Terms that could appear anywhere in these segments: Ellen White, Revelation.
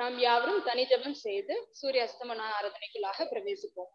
நாம் யாவரும் தனி ஜெபம் செய்து சூரிய அஸ்தமன ஆராதனைக்குள்ளாக பிரவேசிப்போம்.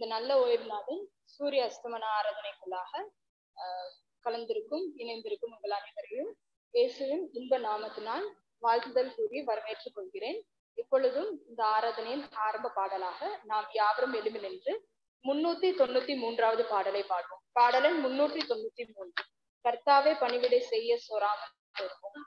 இந்த நல்ல ஓய்வு நாளில் சூரிய அஸ்தமன ஆராதனைக்குள்ளாக கலந்திருக்கும் இணைந்திருக்கும் உங்கள் அனைவரையும் இயேசுவின் இன்ப நாமத்தினால் வாழ்த்துதல் கூறி வரவேற்றுக் கொள்கிறேன். இப்பொழுதும் இந்த ஆராதனையின் ஆரம்ப பாடலாக நாம் யாவரும் எழுந்து நின்று 393வது பாடலை பாடுவோம். பாடலன் 393 கர்த்தாவே பணிவிடை செய்ய சொராமல் இருக்கும்.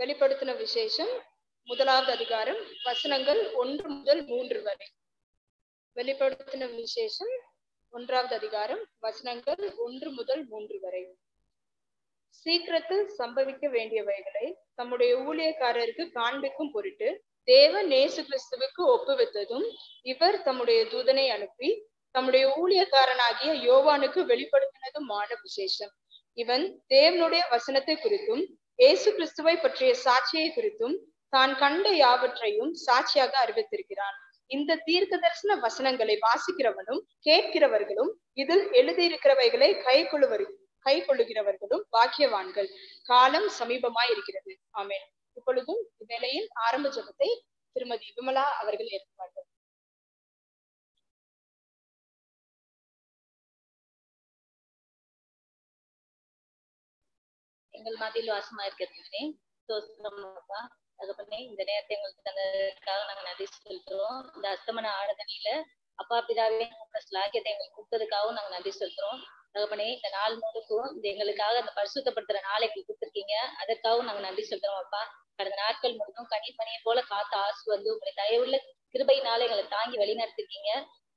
வெளிப்படுத்தின விசேஷம் முதலாவது அதிகாரம் வசனங்கள் 1 முதல் 3 வரை. வெளிப்படுத்தின விசேஷம் 1ஆவது அதிகாரம் வசனங்கள் 1 முதல் 3 வரை. சீக்கிரத்தில் சம்பவிக்க வேண்டியவைகளை தம்முடைய ஊழியக்காரருக்கு காண்பிக்கும் பொருட்டு தேவன் இயேசு கிறிஸ்துவுக்கு ஒப்புவித்ததும் இவர் தம்முடைய தூதனை அனுப்பி தம்முடைய ஊழியக்காரனாகிய யோவானுக்கு வெளிப்படுத்தினதுமான விசேஷம். இவன் தேவனுடைய வசனத்தை குறித்தும் இயேசு கிறிஸ்துவை பற்றிய சாட்சியை குறித்தும் தான் கண்ட யாவற்றையும் சாட்சியாக அறிவித்திருக்கிறான். இந்த தீர்க்க தரிசன வசனங்களை வாசிக்கிறவனும் கேட்கிறவர்களும் இதில் எழுதியிருக்கிறவைகளை கை கொள்ளுகிறவர்களும் பாக்கியவான்கள். காலம் சமீபமாய் இருக்கிறது. ஆமென். இப்பொழுதும் இவ்வேளையின் ஆரம்ப ஜெபத்தை திருமதி விமலா அவர்கள் ஏற்பார்கள். எங்கள் மத்தியில் வாசமா இருக்கிறது தோசனமாப்பா அதுக்கப்புறம் இந்த நேரத்தை எங்களுக்கு தந்ததுக்காக நாங்க நன்றி செலுத்துறோம். இந்த அஸ்தமன ஆராதனையில அப்பா பிதாவே ஸ்லாக்கியத்தை எங்களுக்கு கொடுத்ததுக்காகவும் நாங்க நன்றி செலுத்துறோம். அதுக்கப்புறம் இந்த நாள் முழுக்கும் இந்த எங்களுக்காக அந்த பரிசுத்தப்படுத்துற நாளை எங்களுக்கு கொடுத்துருக்கீங்க, அதற்காகவும் நாங்க நன்றி செலுத்துறோம். அப்பா கடந்த நாட்கள் முழுக்கும் கனிமணியை போல காத்து ஆசு வந்து உங்களுடைய தயவுள்ள கிருபையினால எங்களை தாங்கி வழிநடத்திருக்கீங்க.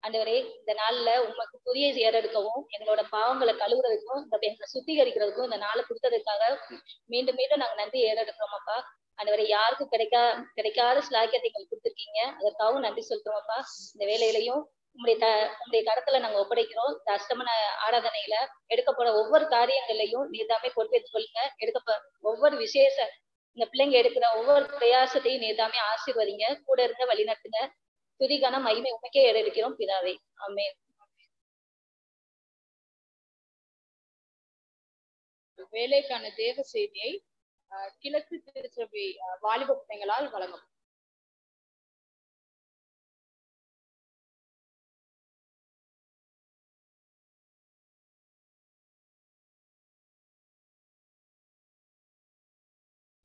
ஆண்டவரே, இந்த நாள்ல உங்களுக்கு புரிய ஏறெடுக்கவும் எங்களோட பாவங்களை கழுவுறதுக்கும் எங்களை சுத்திகரிக்கிறதுக்கும் இந்த நாளை கொடுத்ததுக்காக மீண்டும் மீண்டும் நாங்க நன்றி ஏறெடுக்கிறோமாப்பா. ஆண்டவரே, யாருக்கும் கிடைக்காத ஸ்லாக்கியத்தை எங்களுக்கு கொடுத்துருக்கீங்க, அதற்காகவும் நன்றி சொல்றோமாப்பா. இந்த வேலையிலையும் உங்களுடைய கருத்துல நாங்க ஒப்படைக்கிறோம். இந்த அஷ்டமன ஆராதனையில எடுக்கப்போற ஒவ்வொரு காரியங்களையும் நீதாமே பொறுப்பேற்றுக் கொள்ளுங்க. ஒவ்வொரு விசேஷ இந்த பிள்ளைங்க எடுக்கிற ஒவ்வொரு பிரயாசத்தையும் நீதாமே ஆசீர்வதிங்க, கூட இருந்த வழி நடத்துங்க. துதிக்கான மகிமை உமக்கே எடுக்கிறோம் பிதாவே. ஆமென். வேலைக்கான தேவ செய்தியை கிழக்கு திருச்சபை வாலிப குப்பைகளால் வழங்கும்.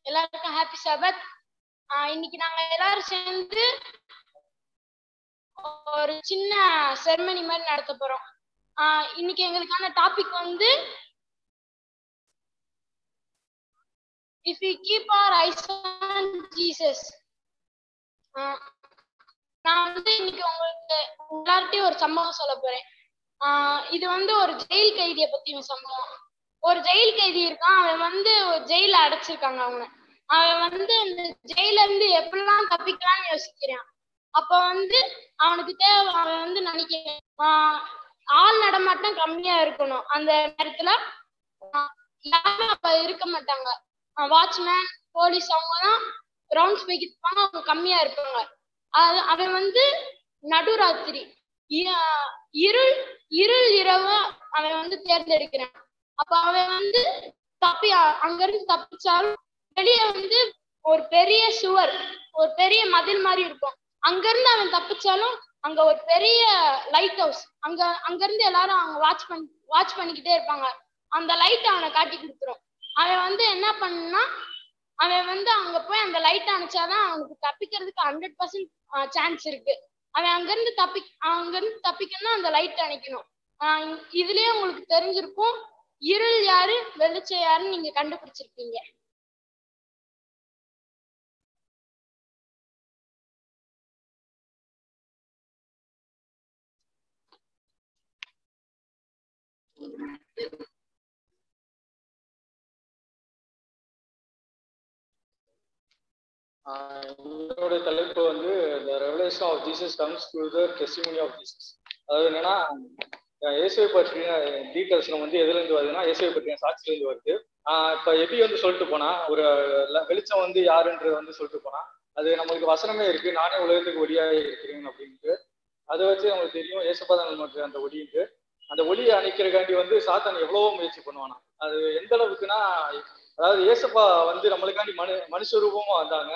எல்லாருக்கும் ஹாப்பி சபத். இன்னைக்கு நாங்க எல்லாரும் சேர்ந்து ஒரு சின்ன செரமனி மாதிரி நடத்த போறோம். இன்னைக்கு எங்களுக்கான டாபிக் வந்து if we keep our eyes on Jesus. நான் வந்து இன்னைக்கு உங்களுக்கு எல்லார்ட்டே ஒரு சம்பவம் சொல்ல போறேன். இது வந்து ஒரு ஜெயில் கைதியை பத்தி சம்பவம். ஒரு ஜெயில் கைதி இருக்கான், அவன் வந்து ஜெயில அடைச்சிருக்காங்க அவங்க. அவன் வந்து அந்த ஜெயில இருந்து எப்படிலாம் தப்பிக்கலாம்னு யோசிக்கிறான். அப்ப வந்து அவனுக்கு தேவை, அவன் வந்து நினைக்கிறேன் ஆள் நடமாட்டம் கம்மியா இருக்கணும். அந்த நேரத்துல யாரும் அப்ப இருக்க மாட்டாங்க, வாட்ச்மேன் போலீஸ் அவங்க தான் ரவுண்ட்ஸ் போய்கிட்டு இருப்பாங்க, அவங்க கம்மியா இருப்பாங்க. அவன் வந்து நடுராத்திரி இருள் இரவ அவன் வந்து தேர்ந்தெடுக்கிறான். அப்ப அவன் வந்து அங்கிருந்து தப்பிச்சாலும் வெளியே வந்து ஒரு பெரிய சுவர், ஒரு பெரிய மதில் மாதிரி இருக்கும். அங்கிருந்து அவன் தப்பிச்சாலும் அங்க ஒரு பெரிய லைட் ஹவுஸ், அங்கிருந்து எல்லாரும் அவங்க வாட்ச் பண்ணிக்கிட்டே இருப்பாங்க. அந்த லைட் அவனை காட்டி கொடுத்துரும். அவன் வந்து என்ன பண்ணா, அவன் வந்து அங்க போய் அந்த லைட் அணைச்சாதான் அவனுக்கு தப்பிக்கிறதுக்கு 100% சான்ஸ் இருக்கு. அவன் அங்கிருந்து தப்பிக்கணும்னா அந்த லைட் அணைக்கணும். இதுலயே உங்களுக்கு தெரிஞ்சிருக்கும் இருள் யாரு வெளிச்சம் யாருன்னு நீங்க கண்டுபிடிச்சிருக்கீங்க. என்னோட தலைப்பு வந்து the revelation of Jesus comes through the testimony of Jesus. அது என்னன்னா, இயேசுவை பற்றின டீட்டெயில்ஸ் நம்ம வந்து எதுல இருந்து வருதுன்னா இயேசுவை பற்றின சாட்சியில இருந்து வருது. இப்ப எப்படி வந்து சொல்லிட்டு போனா, ஒரு வெளிச்சம் வந்து யாருன்றது வந்து சொல்லிட்டு போனா, அது நம்மளுக்கு வசனமே இருக்கு, நானே உலகத்துக்கு ஒளியாக இருக்கிறேன் அப்படின்ட்டு. அதை வச்சு நம்மளுக்கு தெரியும் இயேசுப்பா தான் நமக்கு அந்த ஒளின்ட்டு. அந்த ஒளியை அணைக்கிறக்காண்டி வந்து சாத்தான் எவ்வளவோ முயற்சி பண்ணுவானா. அது எந்த அளவுக்குன்னா, அதாவது இயேசுப்பா வந்து நம்மளுக்காண்டி மனுஷரூபமா வந்தாங்க,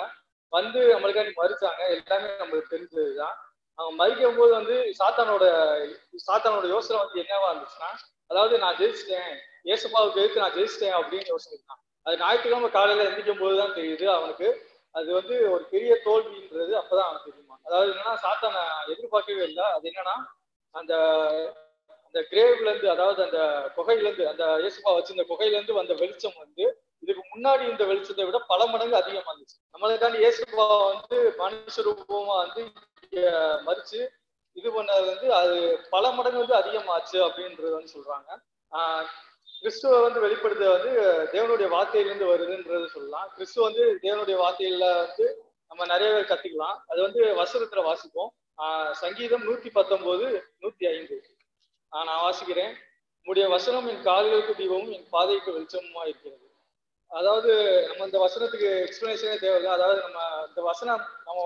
வந்து நம்மளுக்காண்டி மறுத்தாங்க. எல்லாமே நம்மளுக்கு தெரிஞ்சதுதான். அவங்க மறுக்கும் போது வந்து சாத்தானோட யோசனை வந்து என்னவா இருந்துச்சுன்னா, அதாவது நான் ஜெயிச்சிட்டேன், இயேசுப்பாவுக்கு எதிர்த்து நான் ஜெயிச்சிட்டேன் அப்படின்னு யோசனை தான். அது ஞாயிற்றுக்கிழமை காலையில எந்திக்கும் போதுதான் தெரியுது அவனுக்கு. அது வந்து ஒரு பெரிய தோல்வின்றது அப்பதான் அவனுக்கு தெரியுமா. அதாவது என்னன்னா, சாத்தானை எதிர்பார்க்கவே இல்லை. அது என்னன்னா, அந்த கிரேவ்ல இருந்து, அதாவது அந்த குகையில இருந்து, அந்த இயேசுப்பா வச்சு இந்த குகையில இருந்து வந்த வெளிச்சம் வந்து இதுக்கு முன்னாடி இந்த வெளிச்சத்தை விட பல மடங்கு அதிகமா இருந்துச்சு. நம்மளுக்காண்டி இயேசுப்பா வந்து மனுஷ ரூபமா வந்து மறிச்சு இது பண்ணது வந்து அது பல மடங்கு வந்து அதிகமாச்சு அப்படின்றது வந்து சொல்றாங்க. கிறிஸ்துவ வந்து வெளிப்படுத்த வந்து தேவனுடைய வார்த்தையிலிருந்து வருதுன்றது சொல்லலாம். கிறிஸ்துவ வந்து தேவனுடைய வார்த்தையில வந்து நம்ம நிறைய பேர் கத்துக்கலாம். அது வந்து வசனத்துல வாசிப்போம். சங்கீதம் 119:105 நான் வாசிக்கிறேன். உம்முடைய வசனம் என் கால்களுக்கு தீபமும் என் பாதைக்கு வெளிச்சமுமா இருக்கிறது. அதாவது நம்ம இந்த வசனத்துக்கு எக்ஸ்பிளனேஷனே தேவையில்லை. அதாவது நம்ம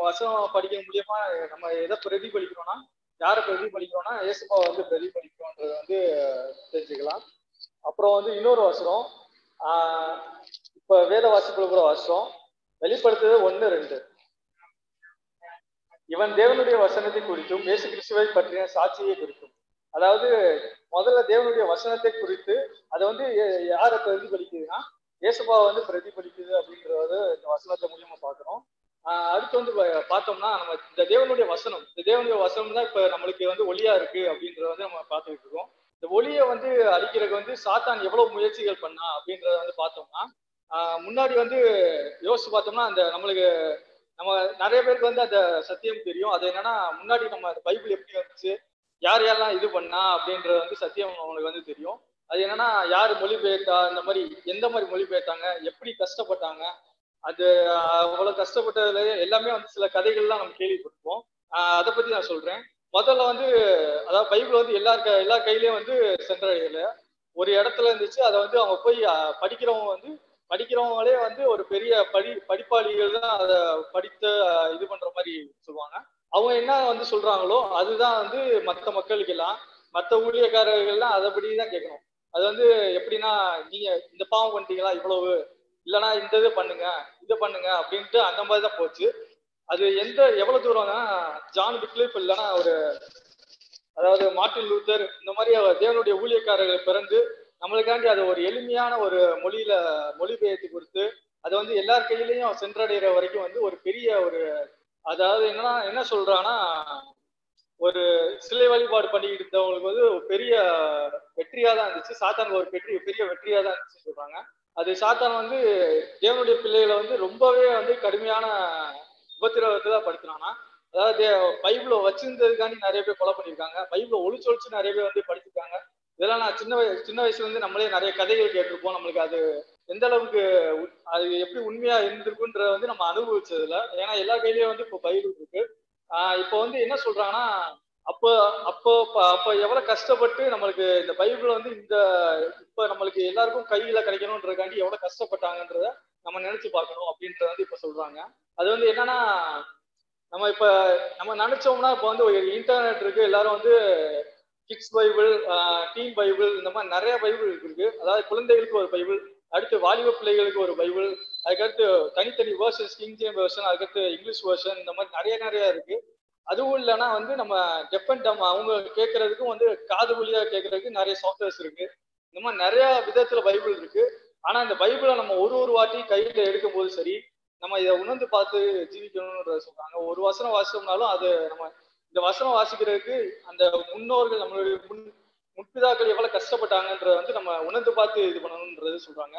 வசனம் படிக்க முடியுமா, நம்ம எதை பிரதிபலிக்கிறோம்னா, யாரை பிரதிபலிக்கிறோம்னா இயேசுப்பா வந்து பிரதிபலிக்கிறோன்றது வந்து தெரிஞ்சுக்கலாம். அப்புறம் வந்து இன்னொரு வசனம், இப்ப வேத வாசிப்புல கூட வசனம் வெளிப்படுத்துறது 1:2. இவன் தேவனுடைய வசனத்தை குறித்தும் இயேசு கிறிஸ்துவை பற்றின சாட்சியை குறித்தும். அதாவது முதல்ல தேவனுடைய வசனத்தை குறித்து அதை வந்து யாரை பிரதிபலிக்குதுன்னா இயேசுபாவை வந்து பிரதிபலிக்குது அப்படின்றது இந்த வசனத்தை மூலியமா பாக்குறோம். அடுத்து வந்து பார்த்தோம்னா, நம்ம இந்த தேவனுடைய வசனம் தான் இப்ப நம்மளுக்கு வந்து ஒளியா இருக்கு அப்படின்றத வந்து நம்ம பார்த்துக்கிட்டு இருக்கோம். இந்த ஒளியை வந்து அழிக்கிறதுக்கு வந்து சாத்தான் எவ்வளவு முயற்சிகள் பண்ணா அப்படின்றத வந்து பார்த்தோம்னா, முன்னாடி வந்து யோசிச்சு பார்த்தோம்னா, அந்த நம்ம நிறைய பேருக்கு வந்து அந்த சத்தியம் தெரியும். அது என்னன்னா, முன்னாடி நம்ம பைபிள் எப்படி வந்துச்சு, யாரெல்லாம் இது பண்ணா அப்படின்றது வந்து சத்தியம் அவங்களுக்கு வந்து தெரியும். அது என்னன்னா, யாரு மொழிபெயர்த்தா, எந்த மாதிரி மொழிபெயர்த்தாங்க, எப்படி கஷ்டப்பட்டாங்க, அது அவ்வளவு கஷ்டப்பட்டதுல எல்லாமே வந்து சில கதைகள்லாம் நம்ம கேள்விப்பட்டிருப்போம். அதை பத்தி நான் சொல்றேன். முதல்ல வந்து, அதாவது பைபிள் வந்து எல்லா கையிலயும் வந்து சென்றடையல, ஒரு இடத்துல இருந்துச்சு. அதை வந்து அவங்க போய் படிக்கிறவங்களே வந்து ஒரு பெரிய படிப்பாளிகள் தான் அதை படித்து இது பண்ற மாதிரி சொல்லுவாங்க. அவங்க என்ன வந்து சொல்றாங்களோ அதுதான் வந்து மற்ற மக்களுக்கு எல்லாம், மற்ற ஊழியக்காரர்கள்லாம் அதைப்படி தான் கேட்கணும். அது வந்து எப்படின்னா, நீங்க இந்த பாவம் பண்ணிட்டீங்களா, இவ்வளவு இல்லைன்னா இந்த இது பண்ணுங்க இது பண்ணுங்க அப்படின்ட்டு அந்த மாதிரி தான் போச்சு. அது எந்த எவ்வளவு தூரம்னா ஜான் விக்லிஃப் இல்லைன்னா ஒரு அதாவது மார்ட்டின் லூத்தர் இந்த மாதிரி தேவனுடைய ஊழியக்காரர்கள் பிறந்து நம்மளுக்காண்டி அது ஒரு எளிமையான ஒரு மொழியில மொழிபெயர்த்து கொடுத்து அதை வந்து எல்லார் கையிலையும் சென்றடைகிற வரைக்கும் வந்து ஒரு பெரிய ஒரு அதாவது என்னன்னா என்ன சொல்றான்னா ஒரு சிலை வழிபாடு பண்ணிக்கிட்டு இருந்தவங்களுக்கு வந்து பெரிய வெற்றியா தான் இருந்துச்சு. சாத்தானுக்கு ஒரு பெரிய வெற்றியா தான் இருந்துச்சுன்னு சொல்றாங்க. அது சாத்தான் வந்து தேவனுடைய பிள்ளைகளை வந்து ரொம்பவே வந்து கடுமையான உபத்திரவத்தை தான் படுத்துறானா. அதாவது பைபிளை வச்சிருந்ததுக்காண்டி நிறைய பேர் கொலை பண்ணியிருக்காங்க, பைபிளை ஒழிச்சு நிறைய பேர் வந்து படிச்சிருக்காங்க. இதெல்லாம் நான் சின்ன வயசுல இருந்து நம்மளே நிறைய கதைகள் கேட்டிருப்போம். நம்மளுக்கு அது எந்த அளவுக்கு அது எப்படி உண்மையா இருந்திருக்குன்றத வந்து நம்ம அனுபவிச்சதுல, ஏன்னா எல்லா கையிலயும் வந்து இப்போ பைபிள் இருக்கு. இப்போ வந்து என்ன சொல்றாங்கன்னா அப்போ அப்போ அப்போ எவ்வளவு கஷ்டப்பட்டு நம்மளுக்கு இந்த பைபிளை வந்து இந்த இப்போ நம்மளுக்கு எல்லாருக்கும் கையில கிடைக்கணும்ன்றதுக்காண்டி எவ்வளவு கஷ்டப்பட்டாங்கன்றத நம்ம நினைச்சு பார்க்கணும் அப்படின்றத வந்து இப்போ சொல்றாங்க. அது வந்து என்னன்னா நம்ம இப்போ நம்ம நினைச்சோம்னா இப்போ வந்து இன்டர்நெட் இருக்கு, எல்லாரும் வந்து கிட்ஸ் பைபிள், டீன் பைபிள், இந்த மாதிரி நிறைய பைபிள் இருக்கு. அதாவது குழந்தைகளுக்கு ஒரு பைபிள், அடுத்து வாலிப பிள்ளைகளுக்கு ஒரு பைபிள், அதுக்கடுத்து தனித்தனி வேர்ஷன்ஸ், கிங் ஜேம்ஸ் வேர்ஷன், அதுக்கடுத்து இங்கிலீஷ் வேர்ஷன், இந்த மாதிரி நிறைய இருக்கு. அதுவும் இல்லைன்னா வந்து நம்ம டிபெண்ட் அவங்க கேட்கறதுக்கும் வந்து காது வழியா கேட்கறதுக்கு நிறைய சாஃப்ட்வேர்ஸ் இருக்கு. இந்த மாதிரி நிறைய விதத்துல பைபிள் இருக்கு. ஆனா இந்த பைபிளை நம்ம ஒரு வாட்டி கையில எடுக்கும் போது சரி நம்ம இதை உணர்ந்து பார்த்து ஜீவிக்கணும்ன்றத சொல்றாங்க. ஒரு வசனம் வாசிச்சோம்னாலும் அது நம்ம இந்த வசனம் வாசிக்கிறதுக்கு அந்த முன்னோர்கள் நம்மளுடைய முற்பிதாக்கள் எவ்வளவு கஷ்டப்பட்டாங்கன்றத வந்து நம்ம உணர்ந்து பார்த்து இது பண்ணணும்ன்றது சொல்றாங்க.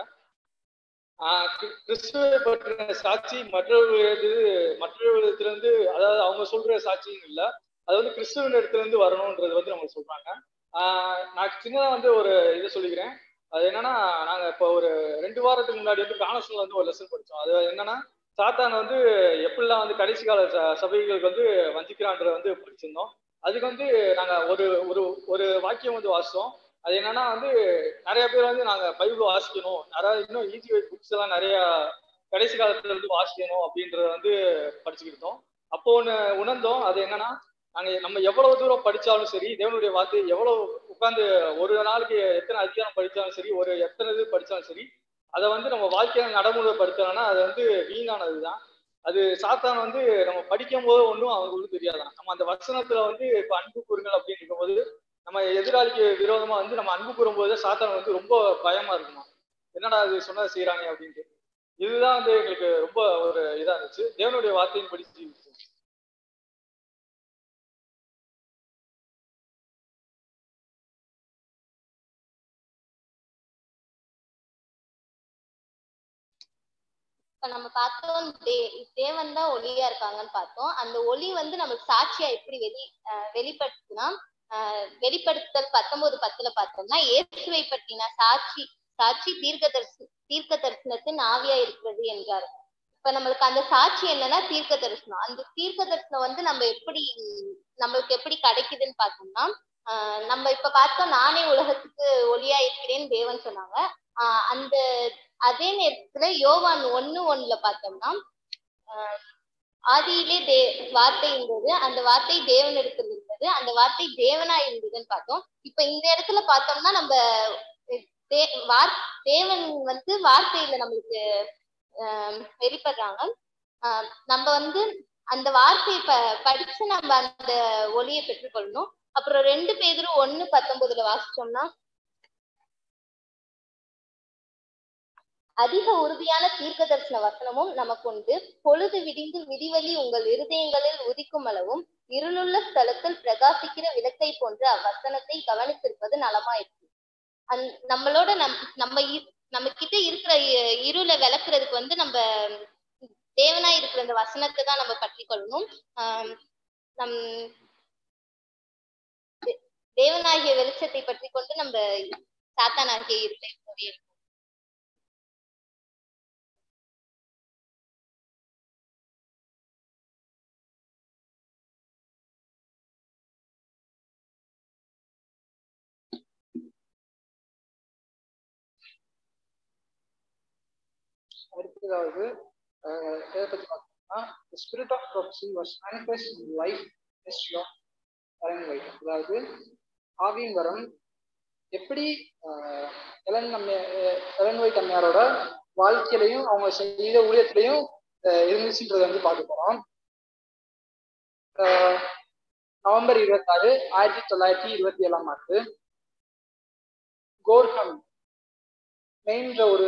கிறிஸ்துவை பற்றின சாட்சி மற்றவர்களிடத்திலிருந்து அதாவது அவங்க சொல்ற சாட்சியும் இல்லை, அது வந்து கிறிஸ்துவின் இடத்துல இருந்து வரணும்ன்றது வந்து நம்ம சொல்றாங்க. நான் சின்னதாக வந்து ஒரு இதை சொல்லிக்கிறேன். அது என்னன்னா நாங்கள் இப்போ ஒரு 2 வாரத்துக்கு முன்னாடி வந்து கானஸ்ல வந்து ஒரு லெசன் படித்தோம். அது என்னன்னா சாத்தான் வந்து எப்படிலாம் வந்து கடைசி கால சபைகளுக்கு வந்து வஞ்சிக்கிறான்றத வந்து படிச்சிருந்தோம். அதுக்கு வந்து நாங்கள் ஒரு ஒரு ஒரு வாக்கியம் வந்து வாசித்தோம். அது என்னன்னா வந்து நிறைய பேர் வந்து நாங்கள் பைபிள் வாசிக்கணும், அதாவது இன்னும் ஈஸி புக்ஸ் எல்லாம் நிறைய கடைசி காலத்துல இருந்து வாசிக்கணும் அப்படின்றத வந்து படிச்சுக்கிட்டோம். அப்போ ஒன்று உணர்ந்தோம். அது என்னன்னா நாங்கள் நம்ம எவ்வளவு தூரம் படித்தாலும் சரி தேவனுடைய வார்த்தை எவ்வளவு உட்காந்து ஒரு நாளுக்கு எத்தனை அதிகாரம் படித்தாலும் சரி ஒரு எத்தனை இது படித்தாலும் சரி அதை வந்து நம்ம வாழ்க்கையில நடைமுறைப்படுத்தணும்னா அது வந்து வீணானது தான். அது சாத்தான் வந்து நம்ம படிக்கும் போது ஒன்றும் அவங்களுக்கு தெரியாதான். நம்ம அந்த வசனத்துல வந்து இப்போ அன்பு கூறுங்கள் அப்படின்னு இருக்கும்போது நம்ம எதிராளிக்கு விரோதமா வந்து நம்ம அன்பு கூறும்போது சாத்தான் வந்து ரொம்ப பயமா இருக்கணும், என்னடா அது சொன்னதை செய்யறாங்க அப்படின்ட்டு. இதுதான் வந்து எங்களுக்கு ரொம்ப ஒரு இதா இருந்துச்சு. தேவனுடைய வார்த்தையின் படிச்சு நம்ம பார்த்தோம் தேவன் தான் ஒளியா இருக்காங்கன்னு பார்த்தோம். அந்த ஒளி வந்து நமக்கு சாட்சியா எப்படி வெளிப்படுத்துனா வெளிப்படுத்தல் 19:10 பார்த்தோம்னா இயேசுவை பற்றின சாட்சி தீர்க்கதரிசனத்தின் ஆவியா இருக்கிறது என்றார். இப்ப நம்மளுக்கு அந்த சாட்சி என்னன்னா தீர்க்கதரிசனம். அந்த தீர்க்கதரிசனம் வந்து நம்மளுக்கு எப்படி கிடைக்குதுன்னு பார்த்தோம்னா நம்ம இப்ப பார்த்தோம் நானே உலகத்துக்கு ஒளியா இருக்கிறேன்னு தேவன் சொன்னாங்க. அந்த அதே நேரத்துல யோவான் 1:1 பார்த்தோம்னா ஆதியிலே வார்த்தை இருந்தது, அந்த வார்த்தை தேவனிடத்தில் இருந்தது, அந்த வார்த்தை தேவனா இருந்ததுன்னு பார்த்தோம். இப்ப இந்த இடத்துல பார்த்தோம்னா நம்ம தேவன் வந்து வார்த்தையில நம்மளுக்கு வெளிப்படுறாங்க. நம்ம வந்து அந்த வார்த்தையை படிச்சு நம்ம அந்த ஒளியை பெற்றுக்கொள்ளணும். அப்புறம் 2 பேதுரு 1:19 வாசிச்சோம்னா அதிக உறுதியான தீர்க்க தரிசன வசனமும் நமக்கு உண்டு. பொழுது விடிந்து விடிவெளி உங்கள் இருதயங்களில் உதிக்கும் அளவும் இருளுள்ள ஸ்தலத்தில் பிரகாசிக்கிற விளக்கை போன்று அவ்வசனத்தை கவனித்திருப்பது நலமாயிருக்கு. நம்மளோட நம்ம கிட்ட இருக்கிற இருளை விளக்குறதுக்கு வந்து நம்ம தேவனா இருக்கிற அந்த வசனத்தை தான் நம்ம கற்றுக்கொள்ளணும். நம் தேவனாகிய வெளிச்சத்தை பற்றி கொண்டு நம்ம சாத்தானாகிய இருளை ஓடிடணும். அடுத்ததாவது எதை பற்றி பார்த்தோம்னா The spirit of prophecy was manifest in life history of Ellen White. அதாவது ஆவியின் வரம் எப்படி எலன் நம்ம எலன் வைட் அம்மையாரோட வாழ்க்கையிலையும் அவங்க செய்த ஊழியத்திலையும் இருந்துச்சுன்றதை வந்து பார்க்க போறோம். நவம்பர் 26 1927 கோர்ஹம் மெயின்ற ஒரு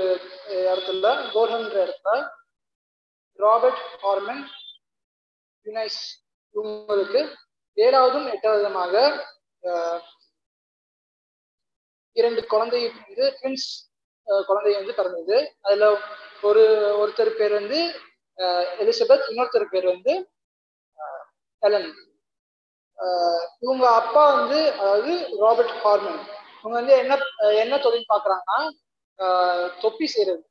இடத்துல கோர்ஹம்ன்ற இடத்துல ராபர்ட் ஹார்மன் யுனைஸ் இவங்களுக்கு 7வது மற்றும் 8வது இரண்டு குழந்தைய வந்து ட்வின்ஸ் குழந்தை வந்து பிறந்தது. அதுல ஒருத்தர் பேர் வந்து எலிசபெத், இன்னொருத்தர் பேர் வந்து எலன். இவங்க அப்பா வந்து அதாவது ராபர்ட் ஹார்மன் இவங்க வந்து என்ன தொழில் பாக்குறாங்கன்னா தொப்பி செய்யறது.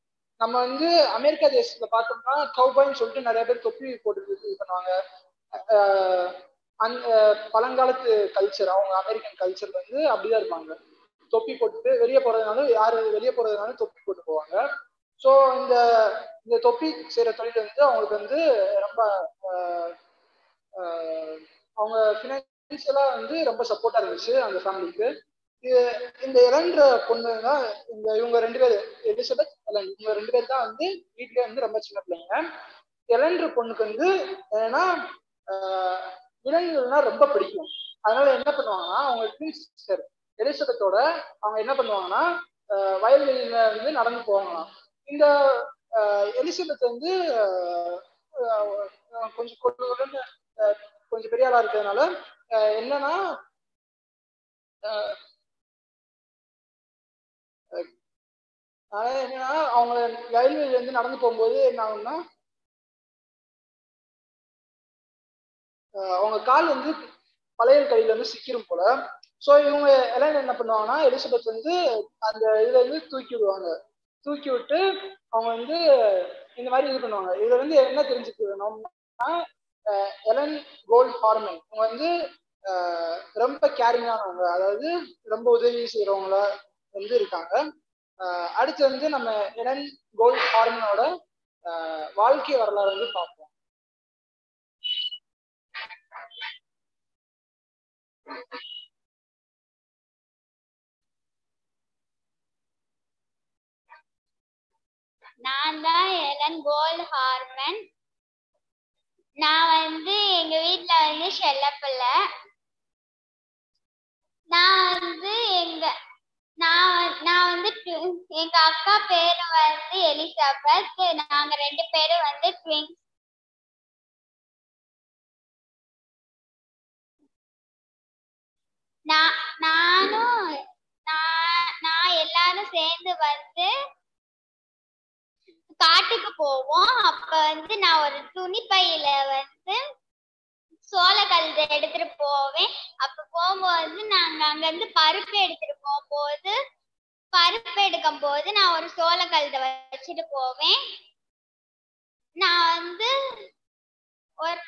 நம்ம வந்து அமெரிக்கா தேசத்துல பார்த்தோம்னா கவுபாய்ன்னு சொல்லிட்டு நிறைய பேர் தொப்பி போட்டு இது பண்ணுவாங்க. அந்த பழங்காலத்து கல்ச்சர் அவங்க அமெரிக்கன் கல்ச்சர் வந்து அப்படிதான் இருப்பாங்க. தொப்பி போட்டுட்டு வெளியே போறதுனாலும் யாரு வெளியே போறதுனாலும் தொப்பி போட்டு போவாங்க. ஸோ இந்த தொப்பி செய்யற தொழில் வந்து அவங்களுக்கு வந்து ரொம்ப அவங்க ஃபினான்சியலா வந்து ரொம்ப சப்போர்ட்டா இருந்துச்சு அந்த ஃபேமிலிக்கு. இந்த எலன்ற பொண்ணு தான் இவங்க ரெண்டு பேர் எலிசபெத் எலன் இவங்க ரெண்டு பேர் தான் வந்து வீட்டுல வந்து ரொம்ப சின்ன பிள்ளைங்க. எலன்ற பொண்ணுக்கு வந்து என்னன்னா விலங்குகள்னா ரொம்ப பிடிக்கும். அதனால என்ன பண்ணுவாங்கன்னா அவங்க ட்வின் சிஸ்டர் எலிசபெத்தோட அவங்க என்ன பண்ணுவாங்கன்னா வயல்வெளியில வந்து நடந்து போவாங்களாம். இந்த எலிசபெத் வந்து கொஞ்சம் பெரிய ஆளா இருக்கிறதுனால என்னன்னா அவங்க வயல்வெளியில இருந்து நடந்து போகும்போது என்ன ஆகும்னா அவங்க கால் வந்து பழைய கையில வந்து சிக்கிரும் போல. ஸோ இவங்க எல்லாம் என்ன பண்ணுவாங்கன்னா எலிசபெத் வந்து அந்த இதுல இருந்து தூக்கி விடுவாங்க. தூக்கி விட்டு அவங்க வந்து இந்த மாதிரி இது பண்ணுவாங்க. இதுல வந்து என்ன தெரிஞ்சுக்கணும்னா எலன் கோல் ஹார்மன் இவங்க வந்து ரொம்ப கேரிங்கானவங்க, அதாவது ரொம்ப உதவி செய்யறவங்கள வந்து இருக்காங்க. அடுத்து வந்து நம்ம எலன் கோல் ஹார்மனோட வாழ்க்கை வரலாறு வந்து பார்ப்போம். நான் தான் எலன் கோல் ஹார்மன். நான் வந்து எங்க வீட்டுல வந்து செல்லப்பிள்ள. நான் வந்து எங்க அக்கா பேரு வந்து எலிசபெத். நாங்க ரெண்டு பேரும் வந்து ட்வின்ஸ். நான் எல்லாரும் சேர்ந்து வந்து காட்டுக்கு போவோம். அப்ப வந்து நான் ஒரு துணி பையில வந்து சோள கழுதை எடுத்துட்டு போவேன். அப்ப போகும்போது நாங்க அங்க இருந்து பருப்பு எடுத்துட்டு போகும்போது பருப்பு எடுக்கும் போது நான் ஒரு சோள கழுதை வச்சுட்டு போவேன். நான் வந்து ஒரு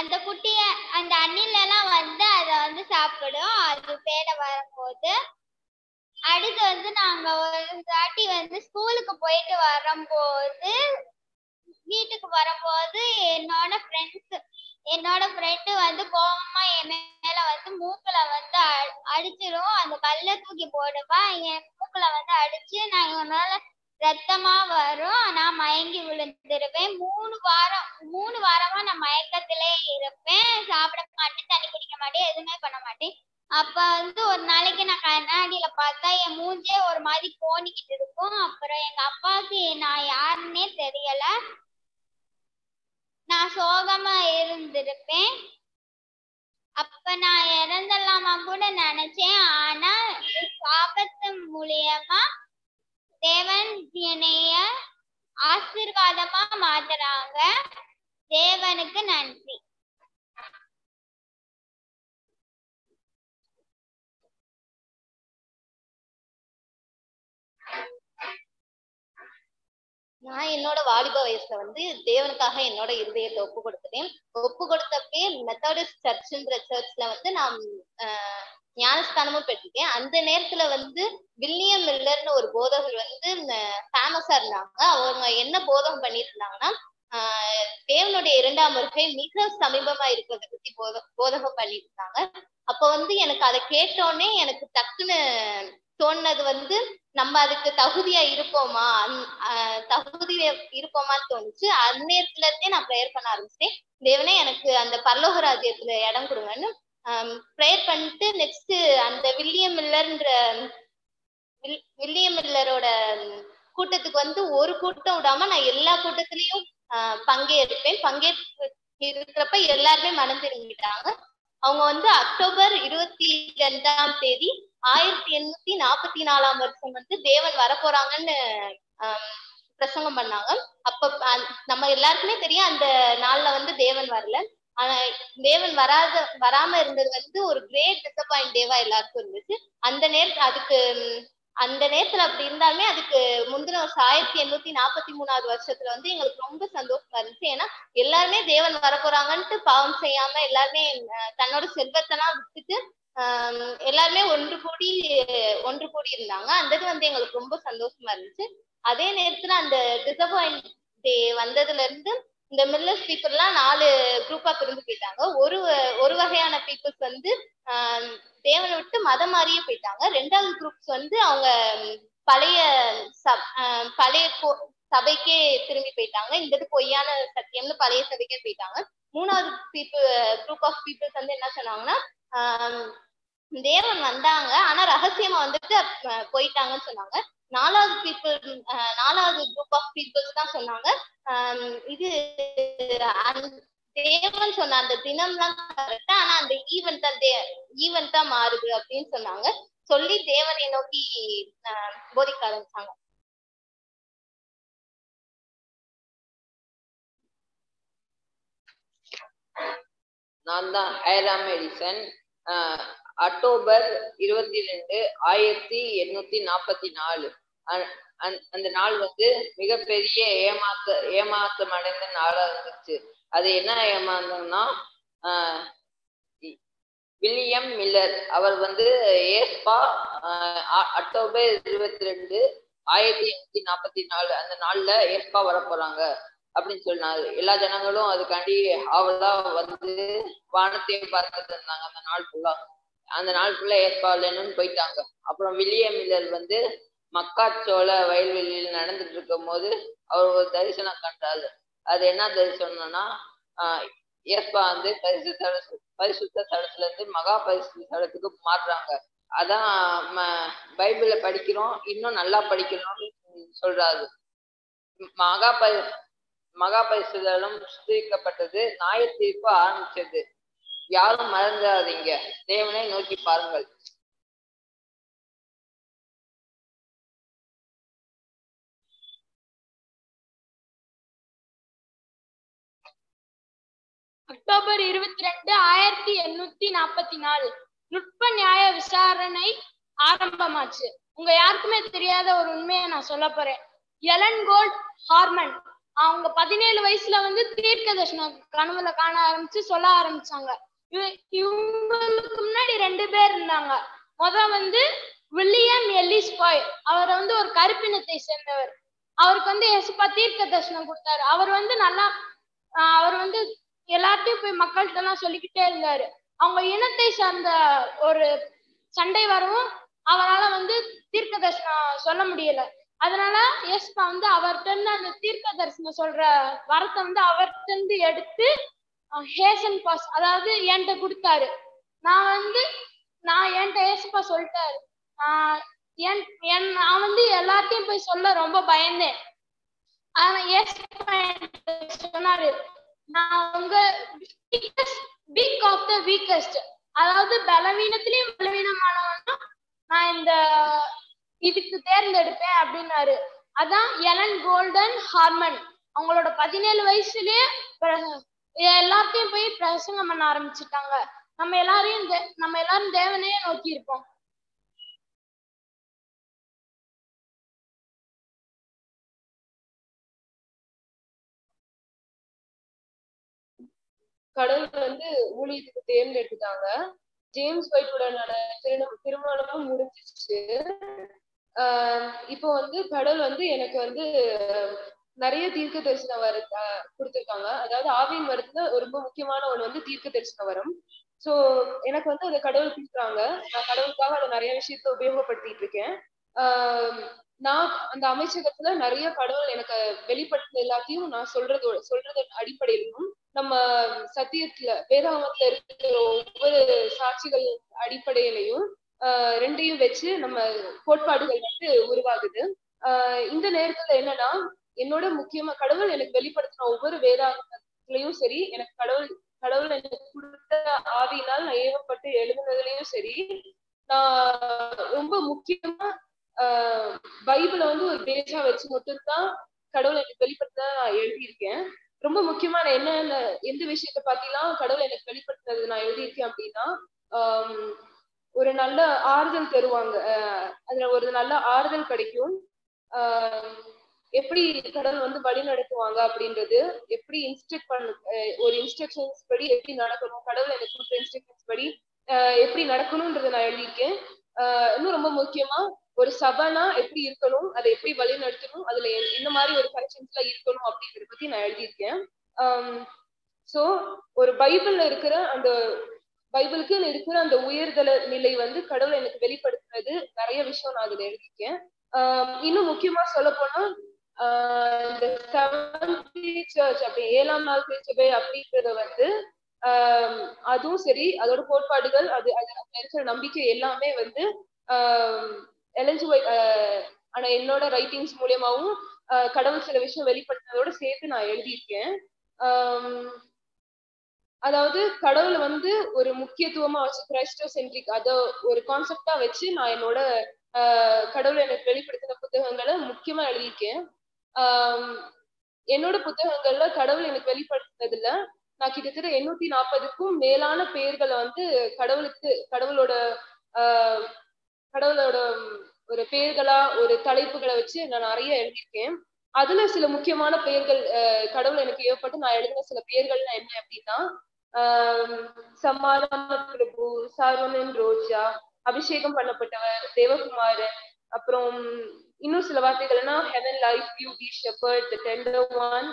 அந்த குட்டிய அந்த அண்ணில எல்லாம் வந்து அத வந்து சாப்பிடும். அது பேர வரும்போது அடுத்து வந்து நாங்க ஒரு தாட்டி வந்து ஸ்கூலுக்கு போயிட்டு வரும்போது வீட்டுக்கு வரும்போது என்னோட ஃப்ரெண்டு வந்து கோபமா என் மேல வந்து மூக்குல வந்து அடிச்சிடும். அந்த கல்லை தூக்கி போடுவா. என் மூக்குல வந்து அடிச்சு நான் இவனால ரத்தமா வரும். நான் மயங்கி விழுந்துருவேன். 3 வாரமா நான் மயக்கத்திலே இருப்பேன். சாப்பிட மாட்டேன், தண்ணி குடிக்க மாட்டேன், எதுவுமே பண்ண மாட்டேன். அப்ப வந்து ஒரு நாளைக்கு நான் கண்ணாடியில பார்த்தா என் மூஞ்சே ஒரு மாதிரி கோணிக்கிட்டு இருக்கும். அப்புறம் எங்க அப்பாவுக்கு நான் யாருன்னே தெரியல. நான் சோகமா இருந்திருப்பேன். அப்ப நான் இறந்தலாமா கூட நினைச்சேன். ஆனா சாபத்து மூலியமா தேவன் என்னைய ஆசீர்வாதமா மாத்துறாங்க. தேவனுக்கு நன்றி. நான் என்னோட வாலிப வயசுல வந்து தேவனுக்காக என்னோட இருதயத்தை ஒப்பு கொடுத்துட்டேன். ஒப்பு கொடுத்தப்பே மெத்தடிஸ்ட் சர்ச்சுன்ற சர்ச்ல வந்து நான் ஞானஸ்தானமும் பெற்றுட்டேன். அந்த நேரத்துல வந்து வில்லியம் மில்லர்னு ஒரு போதகர் வந்து ஃபேமஸா இருந்தாங்க. அவங்க என்ன போதகம் பண்ணிட்டு இருந்தாங்கன்னா தேவனுடைய 2ஆம் வருகை மிக சமீபமா இருக்கிறத பத்தி போதகம் பண்ணிட்டு இருந்தாங்க. அப்ப வந்து எனக்கு அதை கேட்டோடனே எனக்கு டக்குன்னு தோணுனது வந்து நம்ம அதுக்கு தகுதியா இருப்போமா, தகுதியா இருப்போமான்னு தோணுச்சு. அந்நேரத்துல இருந்தே நான் ப்ரேயர் பண்ண ஆரம்பிச்சேன், தேவனே எனக்கு அந்த பரலோக ராஜ்யத்துல இடம் கொடுங்கன்னு. ப்ரேயர் பண்ணிட்டு நெக்ஸ்ட் அந்த வில்லியம் மில்லரோட கூட்டத்துக்கு வந்து ஒரு கூட்டம் விடாம நான் எல்லா கூட்டத்திலயும் பங்கேற்பேன். இருக்கிறப்ப எல்லாருமே மணந்திருங்கிட்டாங்க. அவங்க வந்து அக்டோபர் 22ஆம் தேதி 1844ஆம் வருஷம் வந்து தேவன் வரப்போறாங்கன்னு பிரசங்கம் பண்ணாங்க. அப்ப நம்ம எல்லாருக்குமே தெரியும் அந்த நாள்ல வந்து தேவன் வரல. ஆனா தேவன் வராம இருந்தது வந்து ஒரு கிரேட் டிசப்பாயிண்ட் டேவா எல்லாருக்கும் இருந்துச்சு அந்த நேரத்து. அந்த நேரத்துல அப்படி இருந்தாலுமே அதுக்கு முந்தின வருஷம் 1843ஆவது வருஷத்துல வந்து எங்களுக்கு ரொம்ப சந்தோஷமா இருந்துச்சு. ஏன்னா எல்லாருமே தேவன் வரப்போறாங்கன்ட்டு பாவம் செய்யாம எல்லாருமே தன்னோட செல்வத்தெல்லாம் விட்டுட்டு எல்லாருமே ஒன்று கூடி இருந்தாங்க. அந்தது வந்து எங்களுக்கு ரொம்ப சந்தோஷமா இருந்துச்சு. அதே நேரத்துல அந்த டிசப்பாயிண்ட் டே வந்ததுல இருந்து இந்த மில்லஸ் பீப்புள் எல்லாம் 4 குரூப்பா பிரிந்து போயிட்டாங்க. ஒரு வகையான பீப்புள்ஸ் வந்து தேவனை விட்டு மதம் மாறியே போயிட்டாங்க. ரெண்டாவது குரூப்ஸ் வந்து அவங்க பழைய சபைக்கே திரும்பி போயிட்டாங்க. இந்த பொய்யான சத்தியம்னு பழைய சபைக்கே போயிட்டாங்க. மூணாவது குரூப் ஆஃப் பீப்புள்ஸ் வந்து என்ன சொன்னாங்கன்னா, தேவன் வந்தாங்க ஆனா ரகசியமா வந்துட்டு போயிட்டாங்கன்னு சொன்னாங்க. நாலாவது குரூப் ஆஃப் பீப்புள்ஸ் தான் சொன்னாங்க, இது தேவன் சொன்ன அந்த தினம்லாம் கரெக்டா, ஆனா அந்த ஈவென்ட் தான் மாறுது அப்படின்னு சொன்னாங்க. சொல்லி தேவனை நோக்கி போதிக்க ஆரம்பிச்சாங்க. நான் தான் ஐராம் எடிசன். அக்டோபர் 22, 1844 அந்த நாள் வந்து மிகப்பெரிய ஏமாற்றம் அடைந்த நாளா இருந்துச்சு. அது என்ன ஏமாந்தோம்னா, வில்லியம் மில்லர் அவர் வந்து அக்டோபர் 22, 1844 அந்த நாள்ல ஏஸ்பா வரப்போறாங்க அப்படின்னு சொன்னாரு. எல்லா ஜனங்களும் அதுக்காண்டி அவளா வந்து வானத்தையும் பார்த்துட்டு இருந்தாங்க. அந்த நாள் ஃபுல்லா ஏஸ்பா இல்லைன்னு போயிட்டாங்க. அப்புறம் வில்லியம் மில்லர் வந்து மக்காச்சோள வயல்வெளியில் நடந்துட்டு இருக்கும் போது அவர் ஒரு தரிசனம் கண்டாரு. அது என்ன தரிசனம்னா, ஏஸ்பா வந்து பரிசுத்த தலத்துல இருந்து மகா பரிசுத்த தலத்துக்கு மாறுறாங்க. அதான் பைபிள படிக்கிறோம், இன்னும் நல்லா படிக்கணும்னு சொல்றாரு. மகா பரிசுத்த தலம் சுத்திகரிக்கப்பட்டது, நியாய தீர்ப்பு ஆரம்பிச்சது. யாரும் மறந்துடாதீங்க, தேவனை நோக்கி பாருங்கள். அக்டோபர் 22, 1844 நுட்ப நியாய விசாரணை ஆரம்பமாச்சு. உங்க யாருக்குமே தெரியாத ஒரு உண்மையை நான் சொல்ல போறேன். எலன் கோல் ஹார்மன் அவங்க 17 வயசுல வந்து தீர்க்க தரிசனம் கனவுல காண ஆரம்பிச்சு சொல்ல ஆரம்பிச்சாங்க. இவங்களுக்கு முன்னாடி 2 பேர் இருந்தாங்க. வந்து வில்லியம் எல்லிஸ் பாய், அவர் வந்து ஒரு கருப்பினத்தை சேர்ந்தவர். அவருக்கு வந்து ஏசுப்பா தீர்க்க தரிசனம் கொடுத்தாரு. அவர் வந்து எல்லார்ட்டையும் போய் மக்கள்கிட்ட எல்லாம் சொல்லிக்கிட்டே இருந்தாரு. அவங்க இனத்தை சார்ந்த ஒரு சண்டை வரவும் அவரால வந்து தீர்க்க தரிசனம் சொல்ல முடியல. அதனால ஏசுப்பா வந்து அவர்கிட்ட இருந்து அந்த தீர்க்க தரிசனம் சொல்ற வரத்தை வந்து அவர்கிட்ட இருந்து எடுத்து ஹேசன் பாஸ், அதாவது என்கிட்ட கொடுத்தாரு. நான் என்கிட்ட ஏசுப்பா சொல்லிட்டாரு. நான் வந்து எல்லார்ட்டையும் போய் சொல்ல ரொம்ப பயந்தேன். ஆனா ஏசுப்பா சொன்னாரு, நான் உங்க வீக் ஆஃப் த வீக்கஸ்ட், அதாவது பலவீனத்திலயும் பலவீனமானவனா நான் இந்த இதுக்கு தேர்ந்தெடுப்பேன் அப்படின்னாரு. அதான் எலன் கோல்டன் ஹார்மன் அவங்களோட 17 வயசுலயே எல்லாத்தையும் போய் பிரசங்கம் பண்ண ஆரம்பிச்சுட்டாங்க. நம்ம எல்லாரும் தேவனையே நோக்கி இருப்போம். கடவுள் வந்து ஊழியத்துக்கு தேர்ந்தெடுத்துட்டாங்க. ஜேம்ஸ் வைட்டுடனான திருமணமும் முடிஞ்சிச்சு. இப்போ வந்து கடவுள் வந்து எனக்கு வந்து நிறைய தீர்க்க தரிசன வர கொடுத்துருக்காங்க. அதாவது ஆவியின் வரத்துல ரொம்ப முக்கியமான ஒண்ணு வந்து தீர்க்க தரிசன வரம். சோ எனக்கு வந்து அதை கடவுள் கொடுக்குறாங்க, நான் கடவுளுக்காக அதை நிறைய விஷயத்த உபயோகப்படுத்திட்டு இருக்கேன். நான் அந்த அமைச்சகத்துல நிறைய கடவுள் எனக்கு வெளிப்படுத்த எல்லாத்தையும் நான் சொல்றது அடிப்படையிலும் நம்ம சத்தியத்துல வேதாகமத்துல இருக்கிற ஒவ்வொரு சாட்சிகள் அடிப்படையிலையும் ரெண்டையும் வச்சு நம்ம கோட்பாடுகள் வந்து உருவாகுது. இந்த நேரத்துல என்னன்னா என்னோட முக்கியமா கடவுள் எனக்கு வெளிப்படுத்தின ஒவ்வொரு வேதாகமத்திலையும் சரி, எனக்கு கடவுள் எனக்கு கொடுத்த ஆவியினால் நான் ஏவப்பட்டு எழுதுனதுலயும் சரி, நான் ரொம்ப முக்கியமா பைபிளை வந்து ஒரு பேஜா வச்சு மட்டும்தான் கடவுள் எனக்கு வெளிப்படுத்த நான் எழுதியிருக்கேன். ரொம்ப முக்கியமா நான் என்னென்ன எந்த விஷயத்த பத்திலாம் கடவுள் எனக்கு வெளிப்படுத்தினது நான் எழுதியிருக்கேன் அப்படின்னா, ஒரு நல்ல ஆறுதல் தருவாங்க, அதுல ஒரு நல்ல ஆறுதல் கிடைக்கும், எப்படி கடவுள் வந்து வழி நடத்துவாங்க அப்படின்றது, எப்படி இன்ஸ்ட்ரக்ட் ஒரு இன்ஸ்ட்ரக்ஷன்ஸ் படி எப்படி நடக்கணும், கடவுள் எனக்கு கொடுத்த இன்ஸ்ட்ரக்ஷன்ஸ் படி எப்படி நடக்கணும்ன்றது நான் எழுதியிருக்கேன். இன்னும் ரொம்ப முக்கியமா ஒரு சபைனா எப்படி இருக்கணும், அதை எப்படி வழி நடத்தணும், அதுல என்ன மாதிரி ஒரு கரெக்ஷன்ஸ்ல இருக்கணும் அப்படின்றத பத்தி நான் எழுதியிருக்கேன். சோ ஒரு பைபிள்ல இருக்கிற அந்த பைபிளுக்குன்னு இருக்கிற அந்த உயர்தல நிலை வந்து கடவுள் எனக்கு வெளிப்படுத்துறது நிறைய விஷயம் நான் அதுல எழுதியிருக்கேன். இன்னும் முக்கியமா சொல்ல போனா இந்த சர்ச் அப்படி 7ஆம் நாள் சபை அப்படின்றத வந்து அதுவும் சரி, அதோட கோட்பாடுகள் அது இருக்கிற நம்பிக்கை எல்லாமே வந்து எலன் ஒயிட் ஆனா என்னோட ரைட்டிங்ஸ் மூலியமாவும் கடவுள் சில விஷயம் வெளிப்படுத்தினதோட சேர்த்து நான் எழுதியிருக்கேன். அதாவது கடவுளை வந்து ஒரு முக்கியத்துவமா வச்சு கிரைஸ்டோ சென்ட்ரிக் அதை ஒரு கான்செப்டா வச்சு நான் என்னோட கடவுளை எனக்கு வெளிப்படுத்தின புத்தகங்களை முக்கியமா எழுதியிருக்கேன். என்னோட புத்தகங்கள்ல கடவுள் எனக்கு வெளிப்படுத்தினதுல நான் கிட்டத்தட்ட 840க்கும் மேலான பெயர்களை வந்து கடவுளோட ஒரு பெயர்களா ஒரு தலைப்புகளை வச்சு நான் நிறைய எழுதியிருக்கேன். அதுல சில முக்கியமான பெயர்கள் கடவுள் எனக்கு ஏற்பட்டு நான் எழுதின சில பெயர்கள்னா என்ன அப்படின்னா, சமாதான பிரபு, சார்வனன் ரோஜா, அபிஷேகம் பண்ணப்பட்டவர், தேவகுமாரன், அப்புறம் இன்னும் சில வார்த்தைகள்னா heaven life, beauty shepherd, the tender one,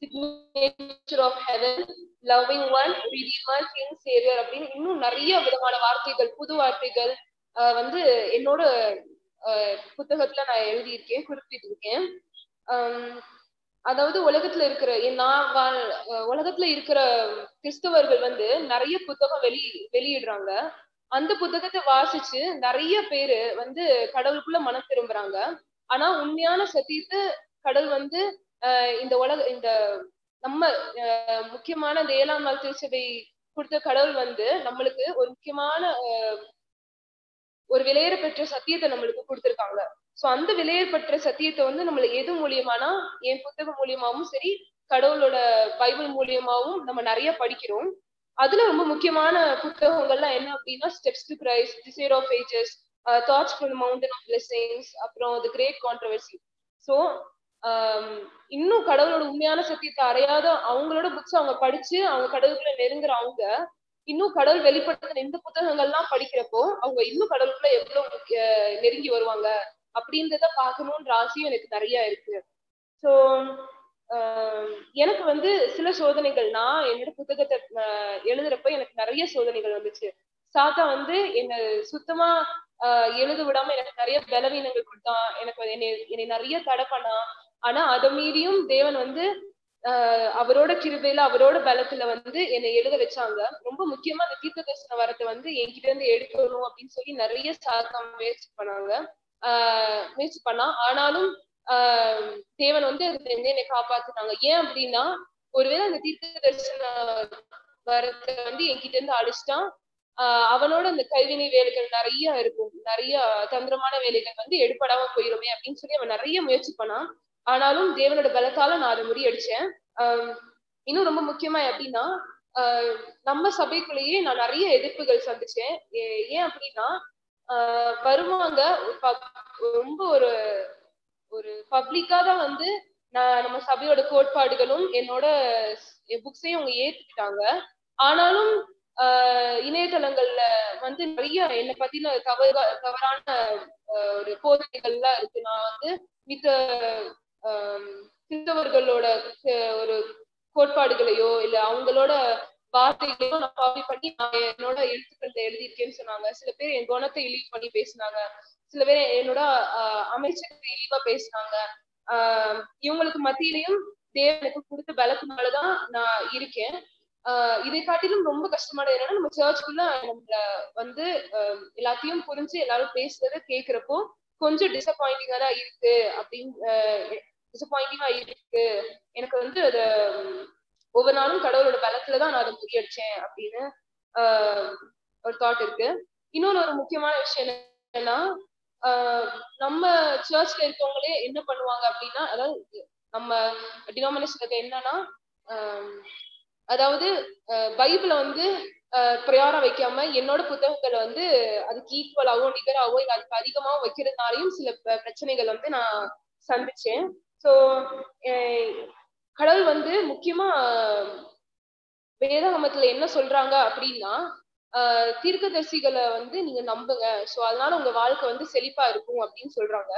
signature of heaven, loving one, redeemer, king, saviour அப்படின்னு இன்னும் நிறைய விதமான வார்த்தைகள் புது வார்த்தைகள் வந்து என்னோட புத்தகத்துல நான் எழுதியிருக்கேன் குறிப்பிட்டிருக்கேன். அதாவது உலகத்துல இருக்கிற கிறிஸ்தவர்கள் வந்து நிறைய புத்தகம் வெளியிடுறாங்க. அந்த புத்தகத்தை வாசிச்சு நிறைய பேரு வந்து கடவுளுக்குள்ள மனம் திரும்புறாங்க. ஆனா உண்மையான சத்தியத்தை கடவுள் வந்து இந்த நம்ம முக்கியமான இந்த 7ஆம் நாள் திருச்சபை கொடுத்த கடவுள் வந்து நம்மளுக்கு ஒரு முக்கியமான ஒரு விலையேற் பெற்ற சத்தியத்தை நம்மளுக்கு கொடுத்துருக்காங்க. சோ அந்த விலையேற் பெற்ற சத்தியத்தை வந்து நம்மளுக்கு எது மூலியமானா என் புத்தகம் மூலியமாவும் சரி, கடவுளோட பைபிள் மூலியமாவும் நம்ம நிறைய படிக்கிறோம். அதுல ரொம்ப முக்கியமான புத்தகங்கள்லாம் என்ன அப்படின்னா, steps to Christ, desire of ages, thoughts from the mountain of blessings, அப்புறம் தி கிரேட் கான்ட்ரவர்சி. சோ இன்னும் கடவுளோட உண்மையான சத்தியத்தை அறையாத அவங்களோட புக்ஸ் அவங்க படிச்சு அவங்க கடவுளுக்குள்ள நெருங்குற அவங்க இன்னும் கடவுள் வெளிப்படுத்தின இந்த புத்தகங்கள்லாம் படிக்கிறப்போ அவங்க இன்னும் கடவுளுக்குள்ள எவ்வளவு நெருங்கி வருவாங்க அப்படின்றத பாக்கணும்ன்ற ஆசையும் எனக்கு நிறைய இருக்கு. சோ எனக்கு வந்து சில சோதனைகள் நான் என்னோட புத்தகத்தை எழுதுறப்ப எனக்கு நிறைய சோதனைகள் வந்துச்சு. சாத்தா வந்து என்ன சுத்தமா எழுத விடாம எனக்கு நிறைய பலவீனங்கள் கொடுத்தான், எனக்கு என்னை நிறைய தடை பண்ணா. ஆனா அதை மீறியும் தேவன் வந்து அவரோட கிருபையில அவரோட பலத்துல வந்து என்னை எழுத வச்சாங்க. ரொம்ப முக்கியமா அந்த தீர்க்க தரிசன வரத்தை வந்து என்கிட்ட இருந்து எடுக்கணும் அப்படின்னு சொல்லி நிறைய சாத்தா முயற்சி பண்ணா. ஆனாலும் தேவன் வந்து அதுல இருந்து என்னை காப்பாத்துனாங்க. ஏன் அப்படின்னா, ஒருவேளை அந்த தீர்க்க தரிசன வரத்தை வந்து என்கிட்ட இருந்து அழிச்சிட்டா அவனோட அந்த கைவினை வேலைகள் நிறைய இருக்கும், நிறைய தந்திரமான வேலைகள் வந்து எடுபடாம போயிருமே அப்படின்னு சொல்லி அவன் நிறைய முயற்சி பண்ணான். ஆனாலும் தேவனோட பலத்தால நான் அதை முறியடிச்சேன். இன்னும் ரொம்ப முக்கியமா அப்படின்னா, நம்ம சபைக்குள்ளேயே நான் நிறைய எதிர்ப்புகள் சந்திச்சேன். ஏன் அப்படின்னா, வருவாங்க ரொம்ப ஒரு ஒரு பப்ளிக்கா தான் வந்து நம்ம சபையோட கோட்பாடுகளும் என்னோட புக்ஸையும் அவங்க ஏத்துக்கிட்டாங்க. ஆனாலும் இணையதளங்கள்ல வந்து நிறைய என்னை பத்தின தவறான ஒரு போதனைகள்லாம் இருக்கு. நான் வந்து மித்த கிறிஸ்தவர்களோட ஒரு கோட்பாடுகளையோ இல்ல அவங்களோட வார்த்தைகளும் நான் காப்பி பண்ணி என்னோட எழுத்துக்கள் எழுதியிருக்கேன்னு சொன்னாங்க. சில பேர் என் குணத்தை இழிவு பண்ணி பேசினாங்க, சில பேர் என்னோட அமைச்சர் இழிவா பேசினாங்க. இவங்களுக்கு மத்தியிலையும் தேவன் எனக்கு கொடுத்த பலத்தினாலதான் நான் இருக்கேன். இதை காட்டிலும் ரொம்ப கஷ்டமான என்னன்னா நம்ம சர்ச்சுக்குள்ள நம்மள வந்து எல்லாத்தையும் புரிஞ்சு எல்லாரும் பேசுறத கேக்குறப்போ கொஞ்சம் டிசப்பாயிண்டிங்கா தான் இருக்கு அப்படின்னு டிசப்பாயிண்டிங்கா இருக்கு எனக்கு வந்து அது ஒவ்வொரு நாளும் கடவுளோட பலத்துலதான் நான் அதை முறியடிச்சேன் அப்படின்னு ஒரு தாட் இருக்கு. இன்னொன்னு ஒரு முக்கியமான விஷயம் என்னன்னா நம்ம சர்ச்ல இருக்கவங்களே என்ன பண்ணுவாங்க அப்படின்னா, அதாவது நம்ம டினாமினேஷனுக்கு என்னன்னா அதாவது பைபிளை வந்து பிரயாரம் வைக்காம என்னோட புத்தகங்களை வந்து அதுக்கு ஈக்குவலாவோ நிகராவோ இல்லை அதுக்கு அதிகமாகவும் வைக்கிறதுனாலையும் சில பிரச்சனைகள் வந்து நான் சந்திச்சேன். ஸோ கடவுள் வந்து முக்கியமா வேதாகமத்துல என்ன சொல்றாங்க அப்படின்னா தீர்க்கதரிசிகளை வந்து நீங்க நம்புங்க, ஸோ அதனால உங்க வாழ்க்கை வந்து செழிப்பா இருக்கும் அப்படின்னு சொல்றாங்க.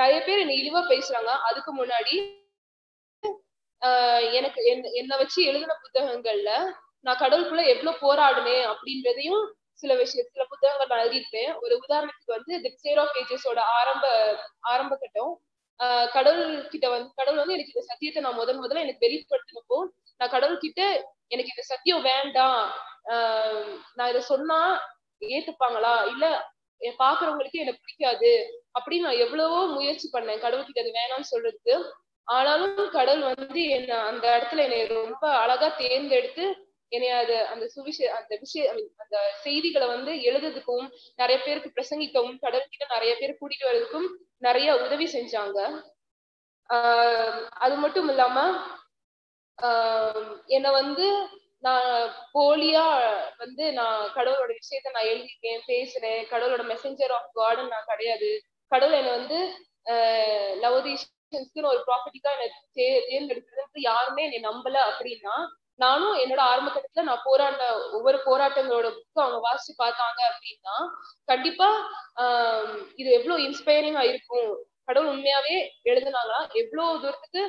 நிறைய பேர் என்னை இழிவா பேசுறாங்க. அதுக்கு முன்னாடி எனக்கு என்னை வச்சு எழுதின புத்தகங்கள்ல நான் கடவுளுக்குள்ள எவ்வளவு போராடினேன் அப்படின்றதையும் சில சில புத்தகங்கள் நான் எழுதியிருப்பேன். ஒரு உதாரணத்துக்கு வந்து தி சேர் ஆஃப் ஏஜஸோட ஆரம்ப கட்டம் கடவுள் வந்து எனக்கு இந்த சத்தியத்தை நான் முதல்ல எனக்கு வெளிப்படுத்தினப்போ நான் கடவுள்கிட்ட எனக்கு இந்த சத்தியம் வேண்டாம், நான் இதை சொன்னா ஏத்துப்பாங்களா இல்ல பாக்குறவங்களுக்கு எனக்கு பிடிக்காது அப்படின்னு நான் எவ்வளவோ முயற்சி பண்ணேன் கடவுள்கிட்ட அது வேணாம்னு சொல்றதுக்கு. ஆனாலும் கடவுள் வந்து என்ன அந்த இடத்துல என்னை ரொம்ப அழகா தேர்ந்தெடுத்து என்னைய அது அந்த அந்த செய்திகளை வந்து எழுதுறதுக்கும் நிறைய பேருக்கு பிரசங்கிக்கவும் கடவுள்கிட்ட நிறைய பேர் கூட்டிட்டு வர்றதுக்கும் நிறைய உதவி செஞ்சாங்க. அது மட்டும் இல்லாம என்னை வந்து நான் போலியா வந்து நான் கடவுளோட விஷயத்த நான் எழுதிருக்கேன் பேசுறேன், கடவுளோட மெசஞ்சர் ஆஃப் காட்னு நான் கிடையாது, கடவுள் என்னை வந்து லவோதிஷியன்ஸ்க்குன்னு ஒரு ப்ராஃபட்டிக்கா என்னை தேர்ந்தெடுக்கிறது யாருமே என்னை நம்பல அப்படின்னா நானும் என்னோட ஆரம்ப கட்டத்துல நான் போராடின ஒவ்வொரு போராட்டங்களோட புக்கு அவங்க வாசிச்சு பார்த்தாங்க அப்படின்னா கண்டிப்பா இது எவ்வளவு இன்ஸ்பைரிங்கா இருக்கும், கடவுள் உண்மையாவே எழுதுனாங்கன்னா எவ்வளவு தூரத்துக்கு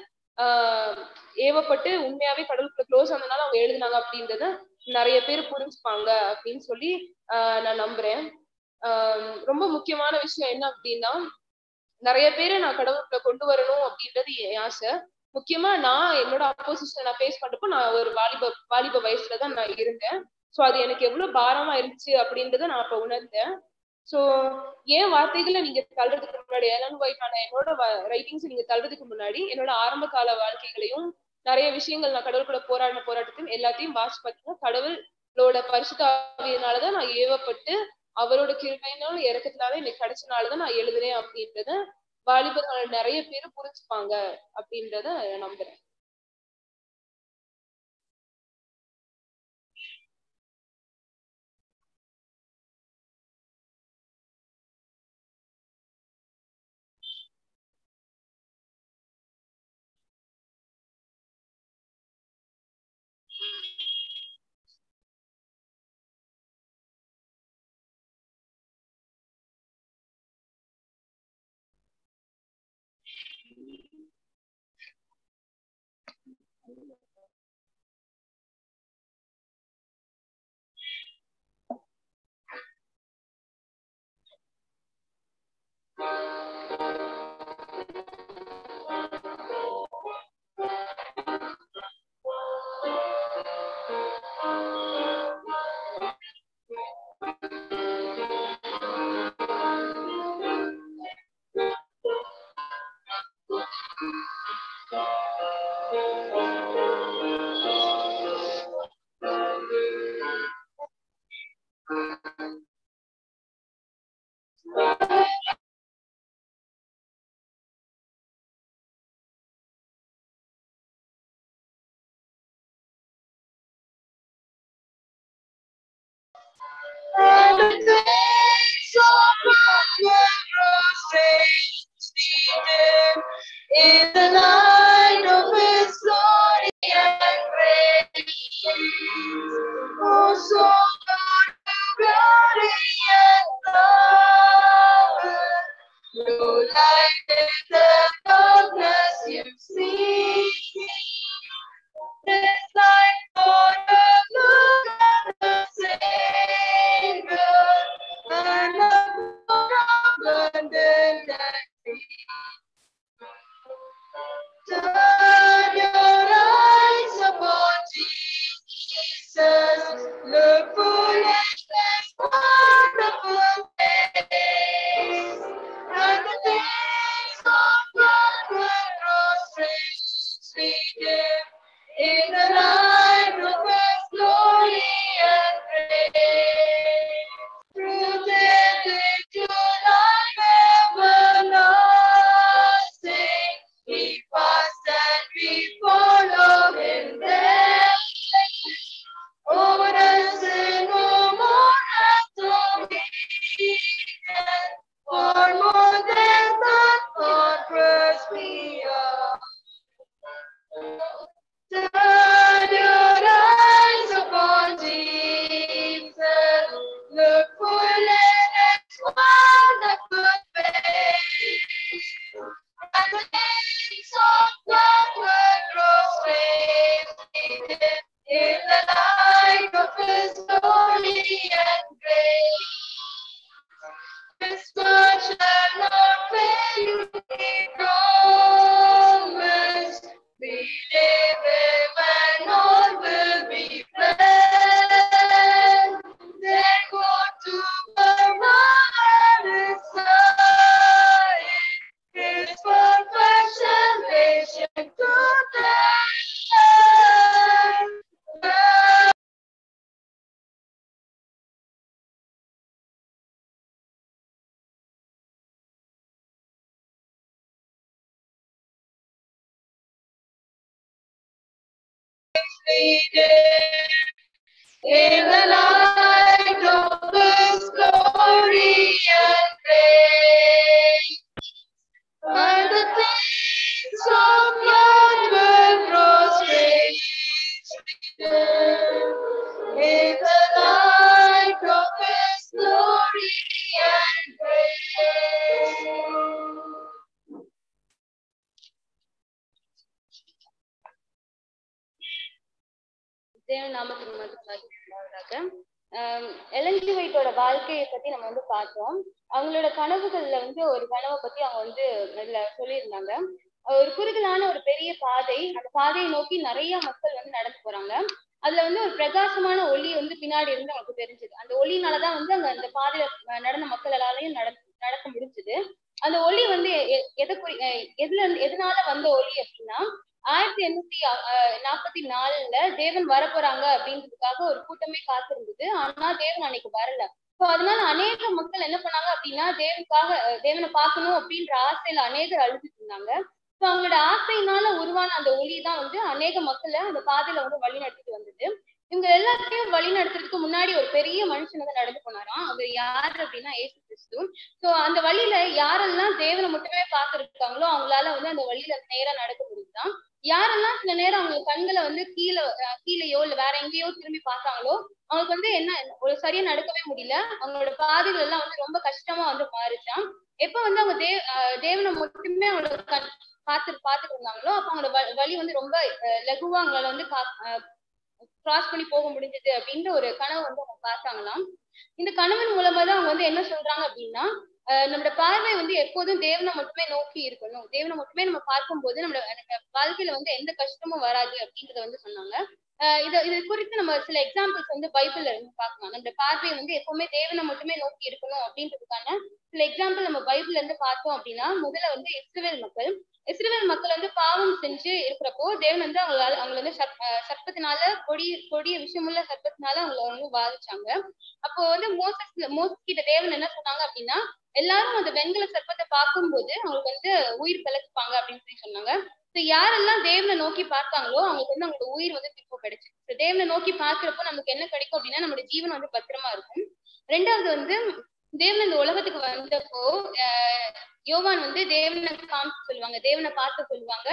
ஏவப்பட்டு உண்மையாவே கடவுளுக்கு க்ளோஸ் ஆனதுனால அவங்க எழுதுனாங்க அப்படின்றத நிறைய பேர் புரிஞ்சுப்பாங்க அப்படின்னு சொல்லி நான் நம்புறேன். ரொம்ப முக்கியமான விஷயம் என்ன அப்படின்னா நிறைய பேரை நான் கடவுளுக்குள்ள கொண்டு வரணும் அப்படின்றது என் ஆசை. முக்கியமா நான் என்னோட அப்போசிஷன் நான் ஃபேஸ் பண்றப்போ நான் ஒரு வாலிப வயசுலதான் நான் இருந்தேன். ஸோ அது எனக்கு எவ்வளவு பாரமா இருந்துச்சு அப்படின்றத நான் அப்ப உணர்ந்தேன். ஸோ ஏன் வார்த்தைகளை நீங்க தள்ளுறதுக்கு முன்னாடி எலன் ஒயிட்டான என்னோட ரைட்டிங்ஸ் நீங்க தள்ளுறதுக்கு முன்னாடி என்னோட ஆரம்ப கால வாழ்க்கைகளையும் நிறைய விஷயங்கள் நான் கடவுள் கூட போராடின போராட்டத்தையும் எல்லாத்தையும் வாசி பார்த்தீங்கன்னா கடவுளோட பரிசுத்த ஆவியினாலதான் நான் ஏவப்பட்டு அவரோட கிருபையினால இறக்கத்தினால எனக்கு கிடைச்சனாலதான் நான் எழுதுறேன் அப்படின்றத வாலிபர்கள் நிறைய பேரு புரிஞ்சுப்பாங்க அப்படின்றத நம்புறேன். In the light of His glory and grace, oh soul, beauty and power, no light in the darkness you see. This light for the glory. Turn your eyes upon Jesus, the foolish and wonderful face, and the days of God will grow strangely dim in the light of His glory and praise. Through death into life everlasting, we fast and we follow Him there. Over us and no more has no weakness, for more than the conquerors we are. Turn your eyes upon Jesus, the fullness of the good faith, and the things of God will grow strangely in the light of His glory and grace. His word shall not fail you, He promised. We live Him and all will be blessed. Then go to the right side. His perfect salvation to the end. In the light of His glory and grace, and the things of God will grow strangely in the light of His glory and grace. Ellen White ஓட வாழ்க்கையை பத்தி நம்ம வந்து பார்த்தோம். அவங்களோட கனவுகள்ல வந்து ஒரு கனவை பத்தி அவங்க வந்து சொல்லியிருந்தாங்க. ஒரு குறுகலான ஒரு பெரிய பாதை, அந்த பாதையை நோக்கி நிறைய மக்கள் வந்து நடந்து போறாங்க. அதுல வந்து ஒரு பிரகாசமான ஒளி வந்து பின்னாடி இருந்து அவங்களுக்கு தெரிஞ்சது. அந்த ஒளினாலதான் வந்து அங்க அந்த பாதையில நடந்த மக்கள் எல்லாரையும் நடக்க முடிஞ்சது. அந்த ஒளி வந்து எதனால வந்த ஒளி அப்படின்னா, 1844 தேவன் வர போறாங்க அப்படின்றதுக்காக ஒரு கூட்டமே காத்திருந்தது. ஆனா தேவன் அன்னைக்கு வரல. சோ அதனால அநேக மக்கள் என்ன பண்ணாங்க அப்படின்னா, தேவனை பார்க்கணும் அப்படின்ற ஆசையில அநேகர் அழுத்திட்டு இருந்தாங்க. சோ அவங்களோட ஆசையினால உருவான அந்த ஒளி தான் வந்து அநேக மக்களை அந்த பாதையில வந்து வழி நடத்திட்டு வந்தது. இவங்க எல்லாத்தையும் வழி நடத்துறதுக்கு முன்னாடி ஒரு பெரிய மனுஷன் வந்து நடந்து போனாராம். அவர் யாரு அப்படின்னா இயேசு கிறிஸ்து. சோ அந்த வழியில யாரெல்லாம் தேவனை மட்டுமே பார்த்துருக்காங்களோ அவங்களால வந்து அந்த வழியில நேரா நடக்க முடியுதுதான். யாரெல்லாம் சில நேரம் அவங்க கண்களை வந்து கீழேயோ இல்ல வேற எங்கேயோ திரும்பி பார்த்தாங்களோ அவங்களுக்கு வந்து என்ன ஒரு சரியா நடக்கவே முடியல. அவங்களோட பாதைகள் எல்லாம் வந்து ரொம்ப கஷ்டமா வந்து மாறிச்சான். எப்ப வந்து அவங்க தேவனை மட்டுமே அவங்களோட பார்த்துட்டு இருந்தாங்களோ அப்ப அவங்களோட வழி வந்து ரொம்ப லகுவா அவங்களால வந்து கிராஸ் பண்ணி போக முடிஞ்சது அப்படின்ற ஒரு கனவு வந்து அவங்க பார்த்தாங்களாம். இந்த கனவின் மூலமா தான் அவங்க வந்து என்ன சொல்றாங்க அப்படின்னா, நம்மளோட பார்வை வந்து எப்போதும் தேவனை மட்டுமே நோக்கி இருக்கணும். தேவனை மட்டுமே நம்ம பார்க்கும் போது நம்மளோட வாழ்க்கையில வந்து எந்த கஷ்டமும் வராது அப்படின்றத வந்து சொன்னாங்க. இது குறித்து நம்ம சில எக்ஸாம்பிள்ஸ் வந்து பைபிள்ல இருந்து பார்க்கலாம். நம்மளோட பார்வை வந்து எப்பவுமே தேவனை மட்டுமே நோக்கி இருக்கணும் அப்படின்றதுக்கான சில எக்ஸாம்பிள் நம்ம பைபிள்ல இருந்து பார்த்தோம் அப்படின்னா, முதல்ல வந்து இஸ்ரவேல் மக்கள் வந்து பாவம் செஞ்சு இருக்கிறப்போ தேவன் வந்து அவங்களை வந்து சர்ப்பத்தினால கொடிய விஷயமுள்ள சர்ப்பத்தினால அவங்களை வந்து பாதிச்சாங்க. அப்போ வந்து மோசஸ் கிட்ட தேவன் என்ன சொன்னாங்க அப்படின்னா, எல்லாரும் அந்த வெண்கல சர்ப்பத்தை பார்க்கும்போது அவங்களுக்கு வந்து உயிர் பிழைச்சுப்பாங்க அப்படின்னு சொல்லி சொன்னாங்க. யாரெல்லாம் தேவனை நோக்கி பார்த்தாங்களோ அவங்களுக்கு வந்து அவங்களோட உயிர் வந்து திரும்ப கிடைச்சு. தேவனை நோக்கி பார்க்கிறப்போ நமக்கு என்ன கிடைக்கும் அப்படின்னா, நம்மளோட ஜீவன் வந்து பத்திரமா இருக்கும். ரெண்டாவது வந்து தேவன் இந்த உலகத்துக்கு வந்தப்போ யோவான் வந்து தேவனை காமிச்சு சொல்லுவாங்க, தேவனை பார்த்து சொல்லுவாங்க,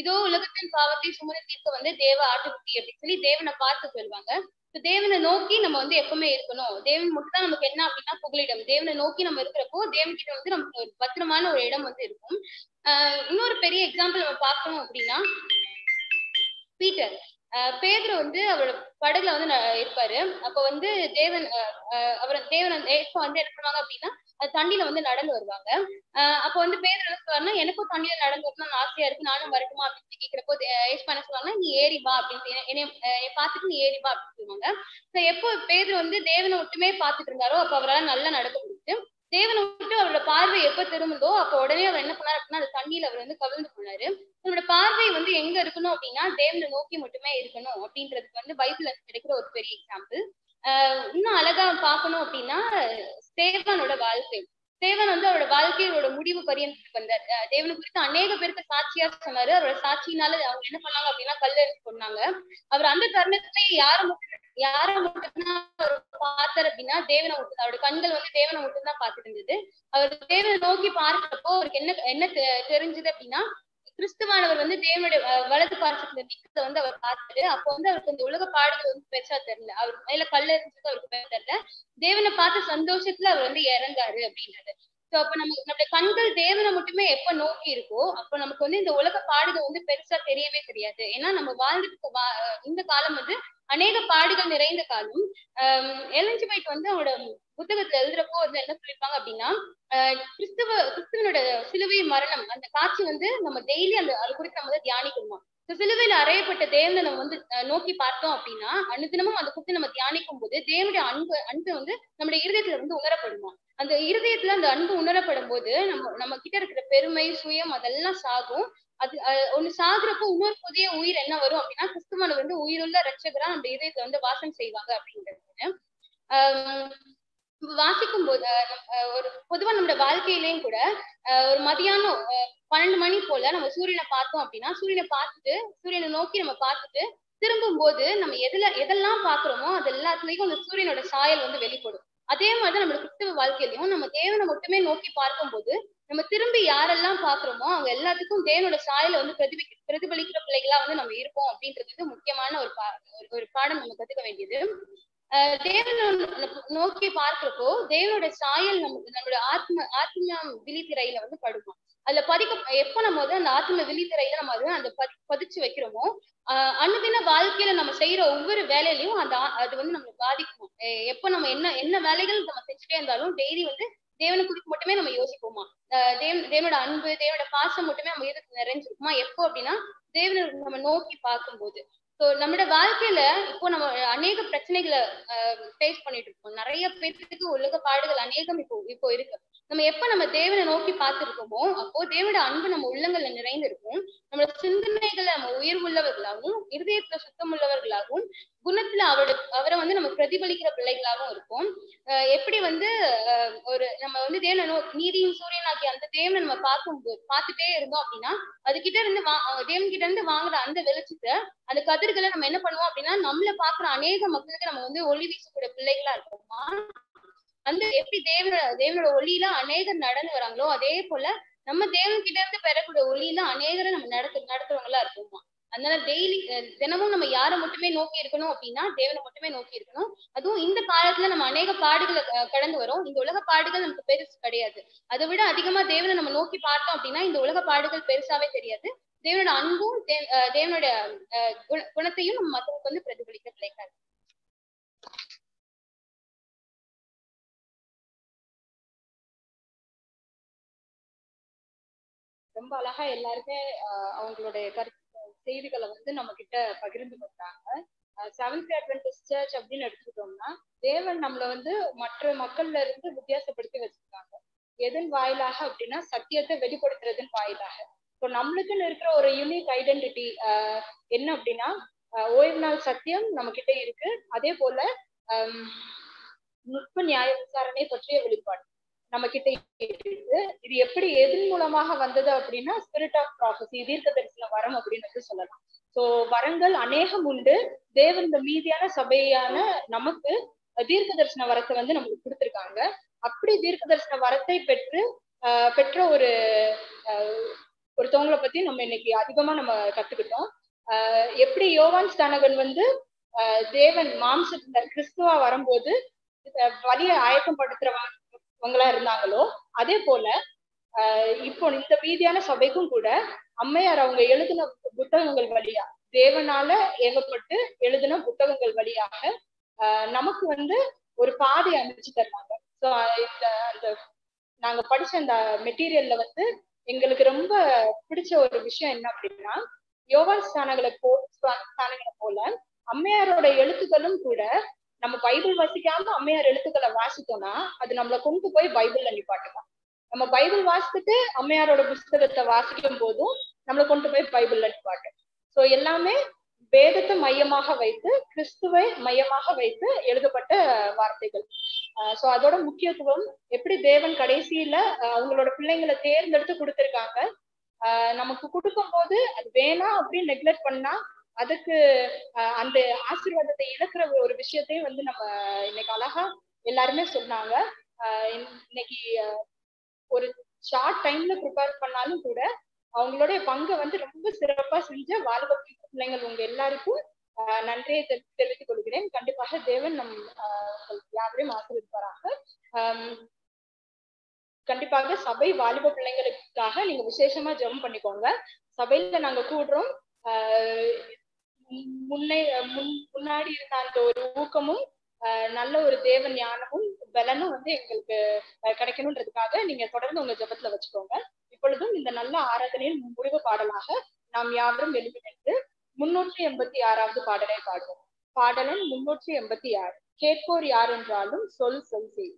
இதோ உலகத்தின் பாவத்தை சுமந்து தீர்க்க வந்து தேவ ஆட்டுக்குட்டி அப்படின்னு சொல்லி தேவனை பார்த்து சொல்லுவாங்க. தேவனை நோக்கி நம்ம வந்து எப்பவுமே இருக்கணும். தேவன் மட்டும் தான் நமக்கு என்ன அப்படின்னா புகலிடம். தேவனை நோக்கி நம்ம இருக்கிறப்போ தேவன்கிட்ட வந்து நமக்கு ஒரு பத்திரமான ஒரு இடம் வந்து இருக்கும். இன்னொரு பெரிய எக்ஸாம்பிள் நம்ம பார்க்கணும் அப்படின்னா, பீட்டர் பேதுரு வந்து அவரோட படகுல வந்து இருப்பாரு. அப்ப வந்து தேவன் என்ன பண்ணுவாங்க அப்படின்னா, தண்ணியில வந்து நடல் வருவாங்க. அப்போ வந்து பேதர் என்ன சொல்றாருன்னா, எனக்கும் தண்ணியில நடல் வரணும்னு ஆசையா இருக்கு, நானும் வரட்டுமா அப்படின்னு கேட்கிறப்போ ஏசுவா என்ன சொல்லுவாங்கன்னா, நீ ஏறிவா அப்படின்னு, என்னை பார்த்துட்டு நீ ஏறிவா அப்படின்னு சொல்லுவாங்க. எப்போ பேதர் வந்து தேவனை மட்டுமே பார்த்துட்டு இருந்தாரோ அப்போ அவரால் நல்லா நடக்க முடியுது. தேவனை விட்டு அவரோட பார்வை எப்ப திரும்புதோ அப்ப உடனே அவர் என்ன பண்ணாரு அப்படின்னா, அந்த தண்ணியில அவர் வந்து கவிழ்ந்து போனாரு. நம்மளோட பார்வை வந்து எங்க இருக்கணும் அப்படின்னா தேவனை நோக்கி மட்டுமே இருக்கணும் அப்படின்றதுக்கு வந்து பைபிள்ல கிடைக்கிற ஒரு பெரிய எக்ஸாம்பிள். இன்னும் அழகா பாக்கணும் அப்படின்னா தேவனோட வாழ்க்கை. தேவன் வந்து அவரோட வாழ்க்கையோட முடிவு பரியந்தத்துக்கு வந்தார். தேவனை குறித்து அநேக பேருக்கு சாட்சியா சொன்னாரு. அவரோட சாட்சியினால அவங்க என்ன பண்ணாங்க அப்படின்னா கல்லெறிந்து கொன்னாங்க. அவர் அந்த தருணத்துல யார மட்டும்தான் அவர் பார்த்தார் அப்படின்னா தேவனை மட்டும். அவரோட கண்கள் வந்து தேவனை மட்டும்தான் பார்த்துட்டு இருந்தது. அவர் தேவனை நோக்கி பார்க்கிறப்போ அவருக்கு என்ன தெரிஞ்சது அப்படின்னா, கிறிஸ்துவானவர் வந்து தேவனுடைய வலது பார்த்த நீக்கத்தை வந்து அவர் பார்த்தாரு. அப்போ வந்து அவருக்கு இந்த உலக பாடுகள் வந்து பெருசா தெரியல, அவர் மேல கல்லறிஞ்சது அவருக்கு பெரிய தெரியல, தேவனை பார்த்த சந்தோஷத்துல அவர் வந்து இறந்தாரு அப்படின்றது. சோ அப்ப நம்மளுடைய கண்கள் தேவனை மட்டுமே எப்ப நோக்கி இருக்கோ அப்போ நமக்கு வந்து இந்த உலக பாடுகள் வந்து பெருசா தெரியவே தெரியாது. ஏன்னா நம்ம வாழ்ந்துட்டு இந்த காலம் வந்து அநேக பாடுகள் நிறைந்த காலம். எலன் ஒயிட் வந்து அவரோட புத்தகத்துல எழுதுறப்போ வந்து என்ன சொல்லியிருப்பாங்க அப்படின்னா, கிறிஸ்துவனோட சிலுவை மரணம் அந்த காட்சி வந்து நம்ம டெய்லி அது குறித்து நம்ம வந்து தியானிக்கணுமா. சிலுவையில அறையப்பட்ட தேவனை நம்ம வந்து நோக்கி பார்த்தோம் அப்படின்னா அனுதினமும் அதை குறித்து நம்ம தியானிக்கும் போது தேவனுடைய அன்பு வந்து நம்மளுடைய இருதயத்துல வந்து உணரப்படுமா. அந்த இருதயத்துல அந்த அன்பு உணரப்படும் போது நம்ம கிட்ட இருக்கிற பெருமை சுயம் அதெல்லாம் சாகும். அது ஒண்ணு சாகுறப்போ இன்னொரு புதிய உயிர் என்ன வரும் அப்படின்னா கிறிஸ்துவானவர் வந்து உயிருள்ள இரட்சகரா அந்த இதயத்தை வந்து வாசம் செய்வாங்க அப்படின்றது. வாசிக்கும் போது ஒரு பொதுவா நம்மளோட வாழ்க்கையிலயும் கூட ஒரு மதியானம் 12 மணி போல நம்ம சூரியனை பார்த்தோம் அப்படின்னா சூரியனை நோக்கி நம்ம பார்த்துட்டு திரும்பும் போது நம்ம எதெல்லாம் பாக்குறோமோ அது எல்லாத்துலயும் அந்த சூரியனோட சாயல் வந்து வெளிப்படும். அதே மாதிரிதான் நம்மளோட கிறிஸ்துவ வாழ்க்கையிலையும் நம்ம தேவனை மட்டுமே நோக்கி பார்க்கும் போது நம்ம திரும்பி யாரெல்லாம் பாக்குறோமோ அவங்க எல்லாத்துக்கும் தேவனோட சாயல வந்து பிரதிபலிக்கிற பிள்ளைகளா வந்து நம்ம இருப்போம் அப்படின்றது வந்து முக்கியமான ஒரு பாடம் நம்ம கத்துக்க வேண்டியது. தேவனை நோக்கி பார்க்கிறப்போ தேவனோட சாயல் நம்மளோட ஆத்ம விழித்திரையில வந்து படுமா. அதுல எப்ப நம்ம வந்து அந்த ஆத்ம விழித்திரையில நம்ம வந்து அந்த பதிச்சு வைக்கிறோமோ அன்னுதின வாழ்க்கையில நம்ம செய்யற ஒவ்வொரு வேலையிலயும் அது வந்து நம்மளை பாதிக்கும். எப்ப நம்ம என்ன வேலைகள் நம்ம செஞ்சுட்டே இருந்தாலும் டெய்லி வந்து தேவனை குறித்து மட்டுமே நம்ம யோசிப்போமா. தேவனோட அன்பு தேவனோட பாசம் மட்டுமே நம்ம எதிர்த்து நிறைஞ்சிருக்குமா எப்போ அப்படின்னா தேவனை நம்ம நோக்கி பார்க்கும்போது. ஸோ நம்மளோட வாழ்க்கையில இப்போ நம்ம அநேக பிரச்சனைகளை ஃபேஸ் பண்ணிட்டு இருக்கோம். நிறைய பேருக்கு உலக பாடுகள் அநேகம் இப்போ இருக்கு. நம்ம எப்ப நம்ம தேவனை நோக்கி பார்த்துருக்கோமோ அப்போ தேவனோட அன்பு நம்ம உள்ளங்கள்ல நிறைந்திருக்கும். நம்மளோட சிந்தனைகளை நம்ம உயர் உள்ளவர்களாகவும் இருதயத்துல சுத்தம் உள்ளவர்களாகவும் குணத்துல அவரை வந்து நம்ம பிரதிபலிக்கிற பிள்ளைகளாகவும் இருக்கும். எப்படி வந்து ஒரு நம்ம வந்து தேவனை நீதியின் சூரியன் ஆகிய அந்த தேவனை நம்ம பார்த்துட்டே இருந்தோம் அப்படின்னா அது கிட்ட இருந்து தேவன் கிட்ட இருந்து வாங்குற அந்த வெளிச்சத்தை அந்த கதிர்களை நம்ம என்ன பண்ணுவோம் அப்படின்னா நம்மள பாக்குற அநேக மக்களுக்கு நம்ம வந்து ஒளி வீசக்கூடிய பிள்ளைகளா இருக்கோமா. அந்த எப்படி தேவனோட ஒளியில அநேகர் நடந்து வராங்களோ அதே போல நம்ம தேவன் கிட்ட இருந்து பெறக்கூடிய ஒளியில அநேகரை நம்ம நடத்துறவங்களா இருக்கோமா. அதனால தினமும் நம்ம யாரை மட்டுமே நோக்கி இருக்கணும் அப்படின்னா தேவனை மட்டுமே நோக்கி இருக்கணும். அதுவும் இந்த காலத்துல நம்ம அநேக பாடுகளை கடந்து வரோம். இந்த உலக பாடுகள் நமக்கு பெருசு கிடையாது. அதை விட அதிகமா தேவனை நம்ம நோக்கி பார்த்தோம் அப்படின்னா இந்த உலக பாடுகள் பெருசாவே தெரியாது. தேவனோட அன்பும் தேவனோட குணத்தையும் நம்ம மக்களுக்கு வந்து பிரதிபலிக்க கிடைக்காது. ரொம்ப அழகா எல்லாருமே அவங்களுடைய கருத்து செய்திகளை வந்து நம்ம கிட்ட பகிர்ந்து கொண்டாங்க. செவன்த் அட்வென்டிஸ்ட் சர்ச் அப்படின்னு எடுத்துக்கிட்டோம்னா தேவன் நம்மள வந்து மற்ற மக்கள்ல இருந்து வித்தியாசப்படுத்தி வச்சிருக்காங்க. எதன் வாயிலாக அப்படின்னா சத்தியத்தை வெளிப்படுத்துறதன் வாயிலாக. இப்போ நம்மளுக்குன்னு இருக்கிற ஒரு யூனிக் ஐடென்டிட்டி என்ன அப்படின்னா ஓய்வு நாள் சத்தியம் நம்ம கிட்ட இருக்கு. அதே போல நுட்ப நியாய விசாரணை பற்றிய வெளிப்பாடு நம்ம கிட்ட இருக்கு. இது எப்படி எதன் மூலமாக வந்தது அப்படின்னா ஸ்பிரிட் ஆஃப் ப்ராஃபசி தீர்க்க தரிசன வரம் அப்படின்னு வந்து சொல்லலாம். சோ வரங்கள் அநேகம் உண்டு. தேவன் இந்த மீதியான சபையான நமக்கு தீர்க்க தரிசன வரத்தை வந்து நமக்கு கொடுத்துருக்காங்க. அப்படி தீர்க்க தரிசன வரத்தை பெற்ற ஒருத்தவங்களை பத்தி நம்ம இன்னைக்கு அதிகமா நம்ம கத்துக்கிட்டோம். எப்படி யோவான் ஸ்தானகன் வந்து தேவன் மாம்சத்துல கிறிஸ்துவா வரும்போது வலிய ஆயக்கப்படுத்துறவங்க அவங்களா இருந்தாங்களோ அதே போல இப்போ இந்த மீதியான சபைக்கும் கூட அம்மையார் அவங்க எழுதின புத்தகங்கள் வழியா தேவனால ஏகப்பட்டு எழுதின புத்தகங்கள் வழியாக நமக்கு வந்து ஒரு பாதை அமைச்சு தருவாங்க. சோ இந்த அந்த நாங்க படிச்ச அந்த மெட்டீரியல்ல வந்து எங்களுக்கு ரொம்ப பிடிச்ச ஒரு விஷயம் என்ன அப்படின்னா, யோவான் ஸ்தானங்களை போல அம்மையாரோட எழுத்துக்களும் கூட நம்ம பைபிள் வாசிக்காம அம்மையார் எழுத்துக்களை வாசித்தோம்னா அது நம்மளை கொண்டு போய் பைபிள்ல நிப்பாட்டுவோம். நம்ம பைபிள் வாசித்துட்டு அம்மையாரோட புஸ்தகத்தை வாசிக்கும் போதும் நம்மளை கொண்டு போய் பைபிள்ல நிப்பாட்டும். ஸோ எல்லாமே வேதத்தை மையமாக வைத்து, கிறிஸ்துவை மையமாக வைத்து எழுதப்பட்ட வார்த்தைகள். சோ அதோட முக்கியத்துவம் எப்படி தேவன் கடைசியில அவங்களோட பிள்ளைங்களை தேர்ந்தெடுத்து கொடுத்துருக்காங்க. நமக்கு கொடுக்கும் போது அது வேணாம் அப்படின்னு நெக்லெக்ட் பண்ணா அதுக்கு அந்த ஆசீர்வாதத்தை இழக்கிற ஒரு விஷயத்தையும் வந்து நம்ம இன்னைக்கு அழகா எல்லாருமே சொன்னாங்க. இன்னைக்கு ஒரு ஷார்ட் டைம்ல ப்ரிப்பேர் பண்ணாலும் கூட அவங்களுடைய பங்கை வந்து ரொம்ப சிறப்பா செஞ்ச வாழ்வு பிள்ளைங்கள் உங்க எல்லாருக்கும் நன்றியை தெரிவித்துக் கொள்கிறேன். கண்டிப்பாக தேவன் நம் யாரையும் ஆசீர்வதிப்பாராக. கண்டிப்பாக சபை வாலிப பிள்ளைங்களுக்காக நீங்க விசேஷமா ஜெபம் பண்ணிக்கோங்க. சபையில நாங்க கூடுறோம். முன்னாடி இருந்த அந்த ஒரு ஊக்கமும் நல்ல ஒரு தேவ ஞானமும் பலனும் வந்து எங்களுக்கு கிடைக்கணும்ன்றதுக்காக நீங்க தொடர்ந்து உங்க ஜெபத்துல வச்சுக்கோங்க. இப்பொழுதும் இந்த நல்ல ஆராதனையின் முடிவு பாடலாக நாம் யாவரும் எழுப்பி நின்று 386வது பாடலை பாடுவோம். பாடலின் 386. கேட்போர் யார் என்றாலும் சொல் சொல் செய்.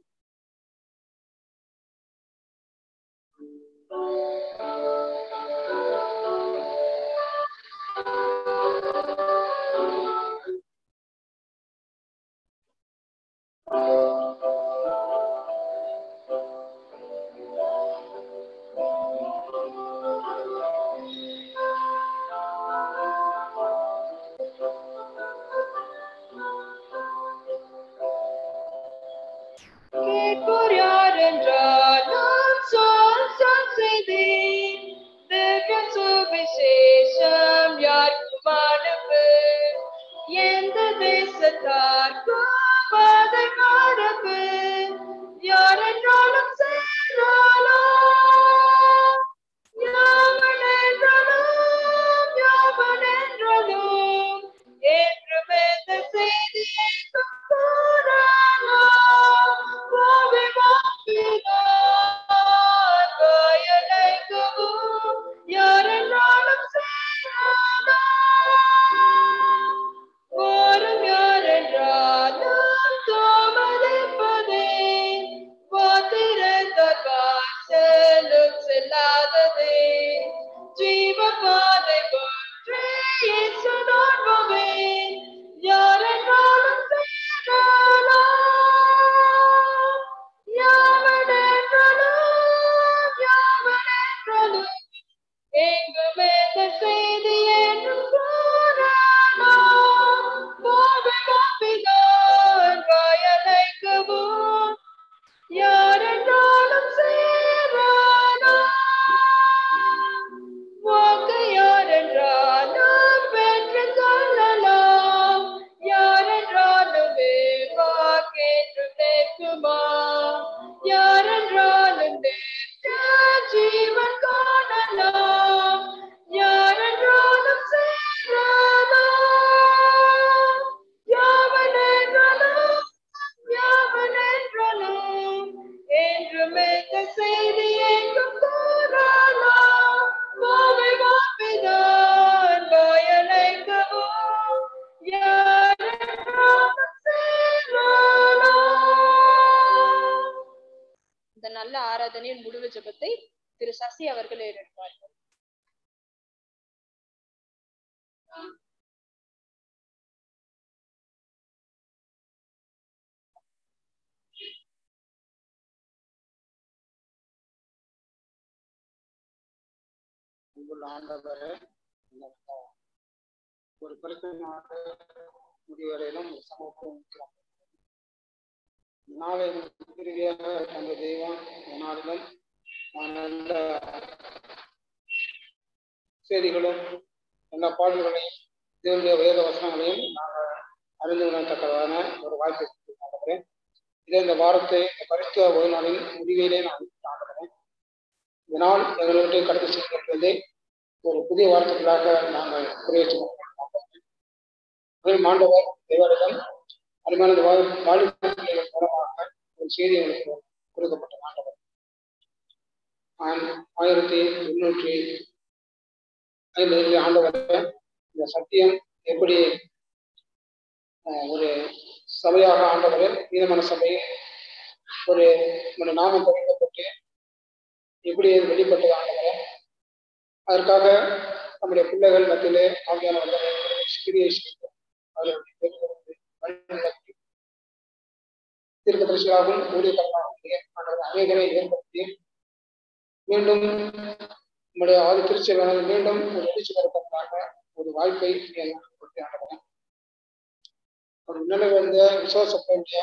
ஒரு குறிப்பிட்ட முடிவரையிலும் சமூகம் செய்திகளும் எல்லா பாடல்களையும் தேவனுடைய வேத வசனங்களையும் நாங்கள் அறிந்து கொள்ளத்தக்கதான ஒரு வாய்ப்பை நடக்கிறேன். இதே இந்த வாரத்தை பரிசுத்த ஓய்நாளின் முடிவிலே நான் நடக்கிறேன். இதனால் எங்களுக்கு கடந்து செல்கின்றது ஒரு புதிய வார்த்தைகளாக நாங்கள் குறிப்பிட்டு மாண்டவர் தேவரிடம் அருமையான வாலிப பிள்ளைகள் மூலமாக ஒரு செய்தி கொடுக்கப்பட்ட மாண்டவர் 1995 ஆண்டவர் இந்த சத்தியம் எப்படி ஒரு சபையாக ஆண்டவர் நீதிமன்ற சபை ஒரு நாமம் தெரிவிக்கப்பட்டு எப்படி வெளிப்பட்டது ஆண்டவர். அதற்காக நம்முடைய பிள்ளைகள் மத்தியிலே தீர்க்கதரிசியாகவும் ஊழியர்களாகவும் அநேகரை ஏற்படுத்தி மீண்டும் நம்முடைய ஆதி திருச்சபையானது மீண்டும் ஒரு எழுச்சி பெறப்பட்டதாக ஒரு வாய்ப்பை ஒரு நிலை வந்த விசுவாசப்படைய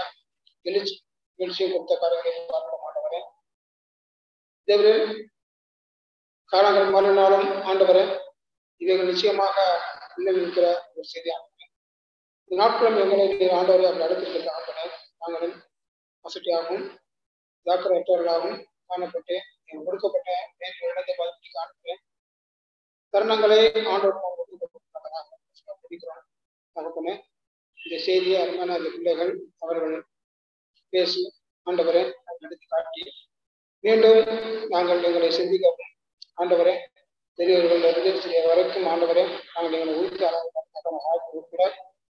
எழுச்சி எழுச்சியை கொடுத்த காரியங்களை பார்க்க மாட்டவரே தேவரே காலங்கள் மாறினாலும் ஆண்டவரே இவைகள் நிச்சயமாக நிலவிருக்கிற ஒரு செய்தியானது இந்த நாட்களும் எங்களுடைய ஆண்டவரை அவர்கள் அடுத்திருக்கிற ஆண்டவர் நாங்களும் வசதியாகவும் தாக்கரற்றவர்களாகவும் காணப்பட்டு கொடுக்கப்பட்ட இடத்தை பாதிப்பை காண்கிறேன் தருணங்களை ஆண்டோடு இந்த செய்தியை அருமையான அந்த பிள்ளைகள் அவர்கள் பேசி ஆண்டவரை நடத்தி காட்டி மீண்டும் நாங்கள் எங்களை சிந்திக்கவும் ஆண்டவரை பெரியவர்களிலிருந்து சிறிய வரைக்கும் ஆண்டவரை நாங்கள் எங்களை உறுதி அளவுக்கான வாய்ப்பு உட்பட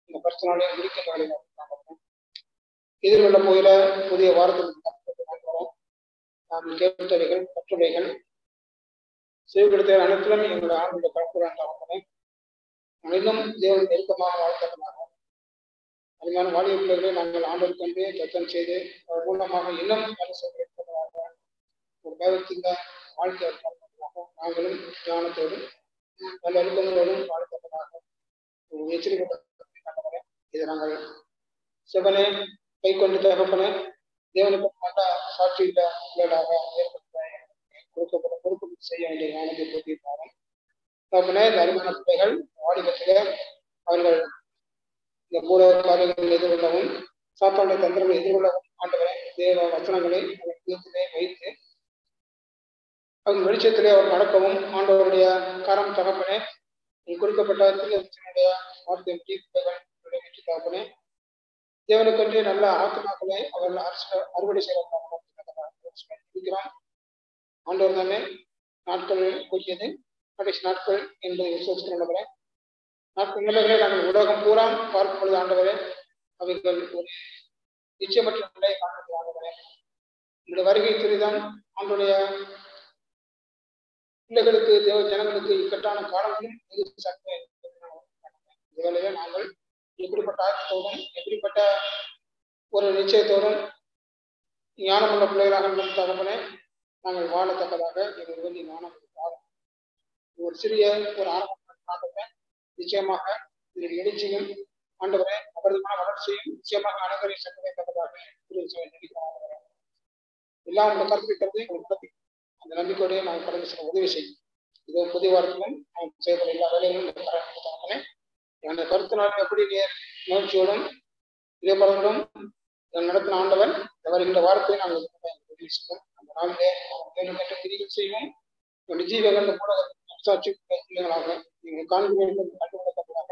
இந்த பிரச்சனைகளை முடிக்கின்றவர்களை எதிர்கொள்ள போகிற புதிய வாரத்திற்கு நாம் கேட்டவைகள் கற்றுரைகள் செய்யப்படுத்த அனைத்திலும் எங்களுடைய ஆண்டுகள் கலப்புறாண்டே இன்னும் தேவன் நெருக்கமாக வாழ்த்தமாக அதுமான வாலிய பிள்ளைகளை நாங்கள் ஆண்டோடு கொண்டு தத்தம் செய்து அதன் மூலமாக இன்னும் இருப்பதாக ஒரு தேவத்தின் வாழ்க்கை நாங்களும் ஞானத்தோடும் நல்ல அழுத்தங்களோடும் வாழ்த்ததாக எச்சரிக்கப்பட்ட இதை நாங்கள் சிவனே கை கொண்டு தகப்பன தேவனுக்கு நல்ல சாட்சியில உங்களாக ஏற்படுத்த கொடுக்கப்பட்ட பொறுப்பு செய்ய வேண்டிய ஞானத்தை போட்டியிருக்காங்க தகப்பன இந்த அருமையான பிள்ளைகள் வாலிபத்தில அவர்கள் இந்த மூல காரியங்களை எதிர்கொள்ளவும் சாப்பாடு தந்திரங்களை எதிர்கொள்ளவும் ஆண்டவரை தேவ வசனங்களை அவர்களிடத்திலே வைத்து அவங்க வெளிச்சத்திலே அவர் நடக்கவும் ஆண்டவருடைய காரம் தகப்பனே கொடுக்கப்பட்ட திருவசனுடைய வார்த்தை நிறைவேற்றி தகப்பனே தேவனுக்கொன்றே நல்ல ஆத்மாக்களை அவர்கள் அறுவடை செய்கிறார் ஆண்டவர் தானே நாட்கள் கூறியது கடைசி நாட்கள் என்பதை விசுவாசத்தில் ஆண்டவரே நாட்கள் நிலைகளை நாங்கள் உலகம் பூரா பார்க்கும் பொழுது ஆண்டவரே அவர்கள் ஒரு நிச்சயமற்ற நிலையை காண்பது ஆண்டவரே இந்த வருகை துறைதான் ஆண்டுடைய பிள்ளைகளுக்கு தேவ ஜனங்களுக்கு இக்கட்டான காலங்களும் இதுகளிலே நாங்கள் எப்படிப்பட்ட ஆயத்தத்தோடும் எப்படிப்பட்ட ஒரு நிச்சயத்தோடும் ஞானமுள்ள பிள்ளைகளாக தகப்பனே நாங்கள் வாழத்தக்கதாக எங்களுக்கு வேண்டிய ஞானம் ஒரு சிறிய ஒரு ஆரம்ப நிச்சயமாக இதில் எழுச்சியும் ஆண்டவரை அபரிதமான வளர்ச்சியும் நிச்சயமாக அனைவரை சந்தேகத்தக்கதாக எல்லாம் உங்களை கருத்துக்கிறது உங்களுக்கு அந்த நம்பிக்கையோடைய நாங்கள் கடந்து செல்ல உதவி செய்யும் இதோ புதிய வாரத்திலும் நாங்கள் செய்த எல்லா வேலைகளும் தகப்பனே எனது கருத்து நாள் எப்படி முயற்சியோடும் இதேபோலும் நடத்தின ஆண்டவன் இந்த வாரத்தை நாங்கள் அந்த நாளிலே பிரிவில் செய்வோம் நிஜீவகங்கள் கூட சாட்சி பிள்ளைகளாக நீங்கள் காண்பீர்கள் கண்டுபிடிக்கப்படாத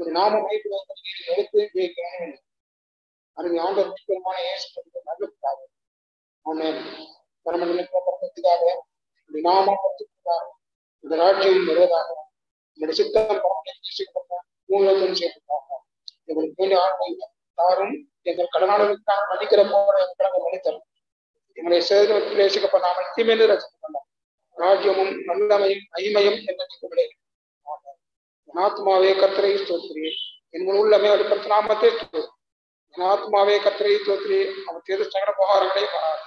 ஒரு நாம எடுத்து வேண்டும் அருமை ஆண்டவர் பெருமான நல்லதுக்காக அவனை பரமநிலைக்காக நாமத்துக்காக இந்த ராட்சியம் வருவதாக என்னுடைய சித்தம் மூலதனம் செய்யப்பட்டாங்க எங்களுக்கு வேண்டிய ஆளுங்க தாரும் எங்கள் கடனாளர்களுக்காக மதிக்கிற போல கடனை மதித்தரும் எங்களுடைய சேதப்படாமல் தீமையில ரசிக்கப்படலாம் ராஜ்யமும் நல்லமையும் மகிமையும் என்று என் ஆத்மாவே கத்திரை தோத்துறேன் எங்கள் உள்ளமே அடுத்த நாமத்தை தோறும் என் ஆத்மாவே கத்திரை தோத்துறேன் அவர் தேர்வு சகல உபகாரங்களே வராது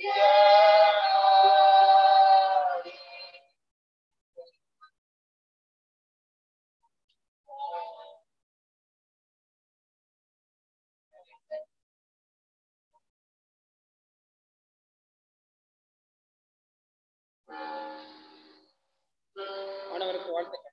One hour of